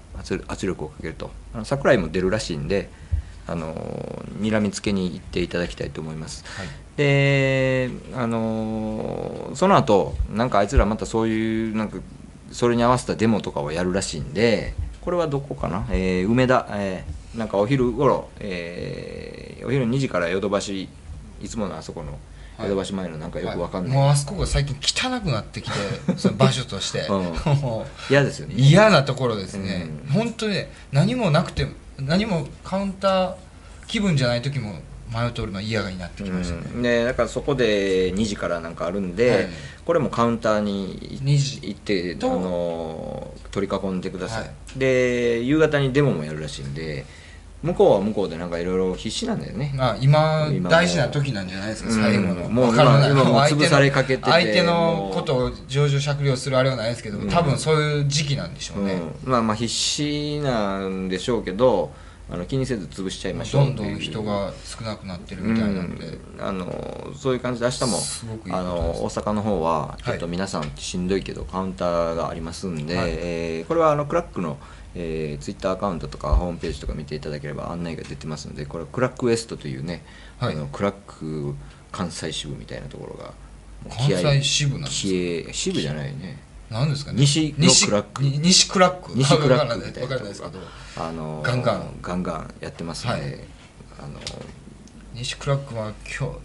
圧力をかけると、あの桜井も出るらしいんで、あの睨みつけに行っていただきたいと思います、はい、であのその後なんかあいつらまたそういうなんかそれに合わせたデモとかをやるらしいんで、これはどこかな、えー、梅田、えー、なんかお昼ごろ、えー、お昼にじからヨドバシ、いつものあそこの江戸橋前のなんかよくわかんない、はい、もうあそこが最近汚くなってきてその場所として嫌、うん、ですよね、嫌なところですね、うん、本当にね、何もなくて何もカウンター気分じゃない時も迷っておるのは嫌がになってきましたね、うん、でだからそこでにじからなんかあるんで、はい、これもカウンターに行ってあの取り囲んでください、はい、で夕方にデモもやるらしいんで、向こうは向こうでなんかいろいろ必死なんだよね。あ、今大事な時なんじゃないですか、最後の。もう潰されかけてて、相手のことを情状酌量するあれはないですけど、多分そういう時期なんでしょうね。まあまあ必死なんでしょうけど、あの気にせず潰しちゃいましょう。どんどん人が少なくなってるみたいなので、あのそういう感じで明日もあの大阪の方はちょっと皆さんしんどいけどカウンターがありますんで、これはあのクラックのえー、ツイッターアカウントとかホームページとか見ていただければ案内が出てますので、これはクラックウエストというね、はい、あのクラック関西支部みたいなところが、関西支部なんですか、え支部じゃないね、なんですかね、西のクラック、西クラック、西クラックみたいなところがあのガンガンガンガンやってますので、はい、あの西クラックは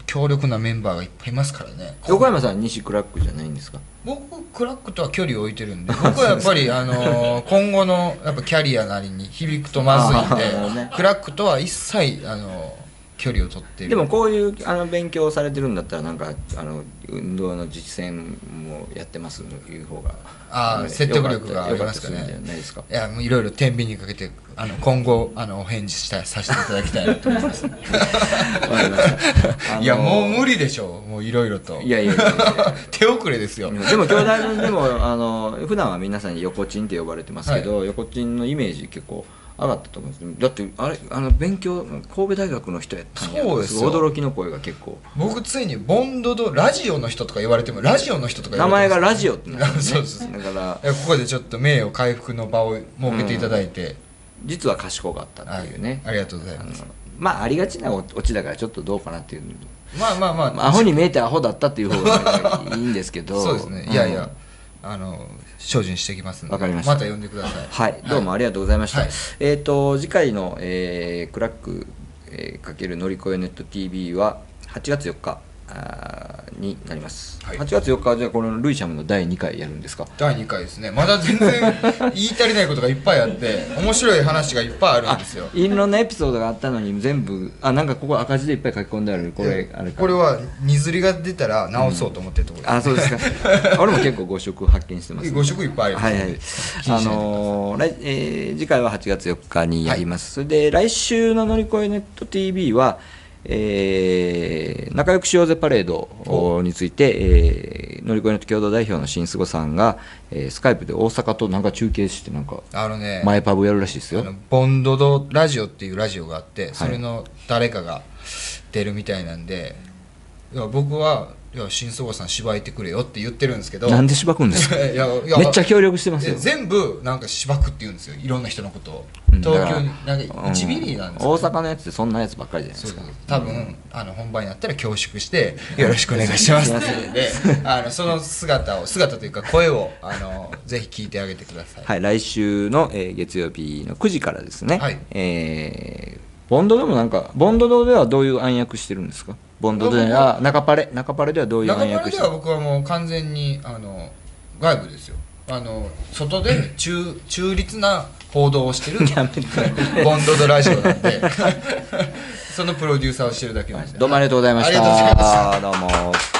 強力なメンバーがいっぱいいますからね。横山さんは西クラックじゃないんですか。僕クラックとは距離を置いてるんで、僕はやっぱりあの今後のやっぱキャリアなりに響くとまずいんで、クラックとは一切あの距離を取っている。でもこういうあの勉強をされてるんだったら、なんかあの運動の実践もやってますという方が、ああ説得力がありますかね。いや、もういろいろ天秤にかけて、あの今後あのお返事したさせていただきたいなと思います。いやもう無理でしょう、もういろいろと。いやいや手遅れですよ。でも兄弟でもあの普段は皆さんに横チンって呼ばれてますけど、横チンのイメージ結構上がったと思うんです。だってあれあの勉強神戸大学の人やったんや、そうですよ、驚きの声が結構。僕ついにボンドドラジオの人とか言われても、ラジオの人とか言われても名前がラジオってなる、ね、そうです。だからここでちょっと名誉回復の場を設けていただいて、うん、実は賢かったっていうね、はい、ありがとうございます。あまあありがちなオチだからちょっとどうかなっていう、まあまあまあアホに見えてアホだったっていう方がいいんですけどそうですね、いやいや、うん、あの精進していきますので、わかりました、また呼んでください。はい、どうもありがとうございました。はい、えっと次回の、えー、クラックえー、×のりこよネット ティービー ははちがつよっかになります、はい、はちがつよっかはじゃあこのルイシャムのだいにかいやるんですか。だいにかいですね。まだ全然言い足りないことがいっぱいあって面白い話がいっぱいあるんですよ。いろんなエピソードがあったのに全部あなんかここ赤字でいっぱい書き込んである。これあれかこれは荷刷りが出たら直そうと思ってるところです、うん、あそうですか俺も結構誤植発見してます、ね、誤植いっぱいありますね。次回ははちがつよっかにやります、はい、それで来週ののりこえネット ティービー はえー、仲良くしようぜパレードについて、えー、のりこえネット共同代表の新菅さんが、えー、スカイプで大阪となんか中継してなんかあの、ね、前パブやるらしいですよ。あのボンドドラジオっていうラジオがあってそれの誰かが出るみたいなんで、はい、いや僕はいや新菅さんしばいてくれよって言ってるんですけどなんでしばくんですかいやいやめっちゃ協力してますよ。全部なんかしばくって言うんですよいろんな人のことを。東京になんかいちビリなんです、ねうん、大阪のやつってそんなやつばっかりじゃないですか。多分、うん、あの本番になったら恐縮してよろしくお願いしますってであのその姿を姿というか声をあのぜひ聞いてあげてください、はい、来週の、えー、月曜日のくじからですね、はいえーボンドでもなんかボンド堂ではどういう暗躍してるんですか。ボンドでは中パレ中パレではどういう暗躍してる。中パレでは僕はもう完全にあの外部ですよ。あの外で中中立な報道をしてるボンドドラジオなんでそのプロデューサーをしてるだけなんですね。どうもありがとうございました。ありがとうございました。どうも。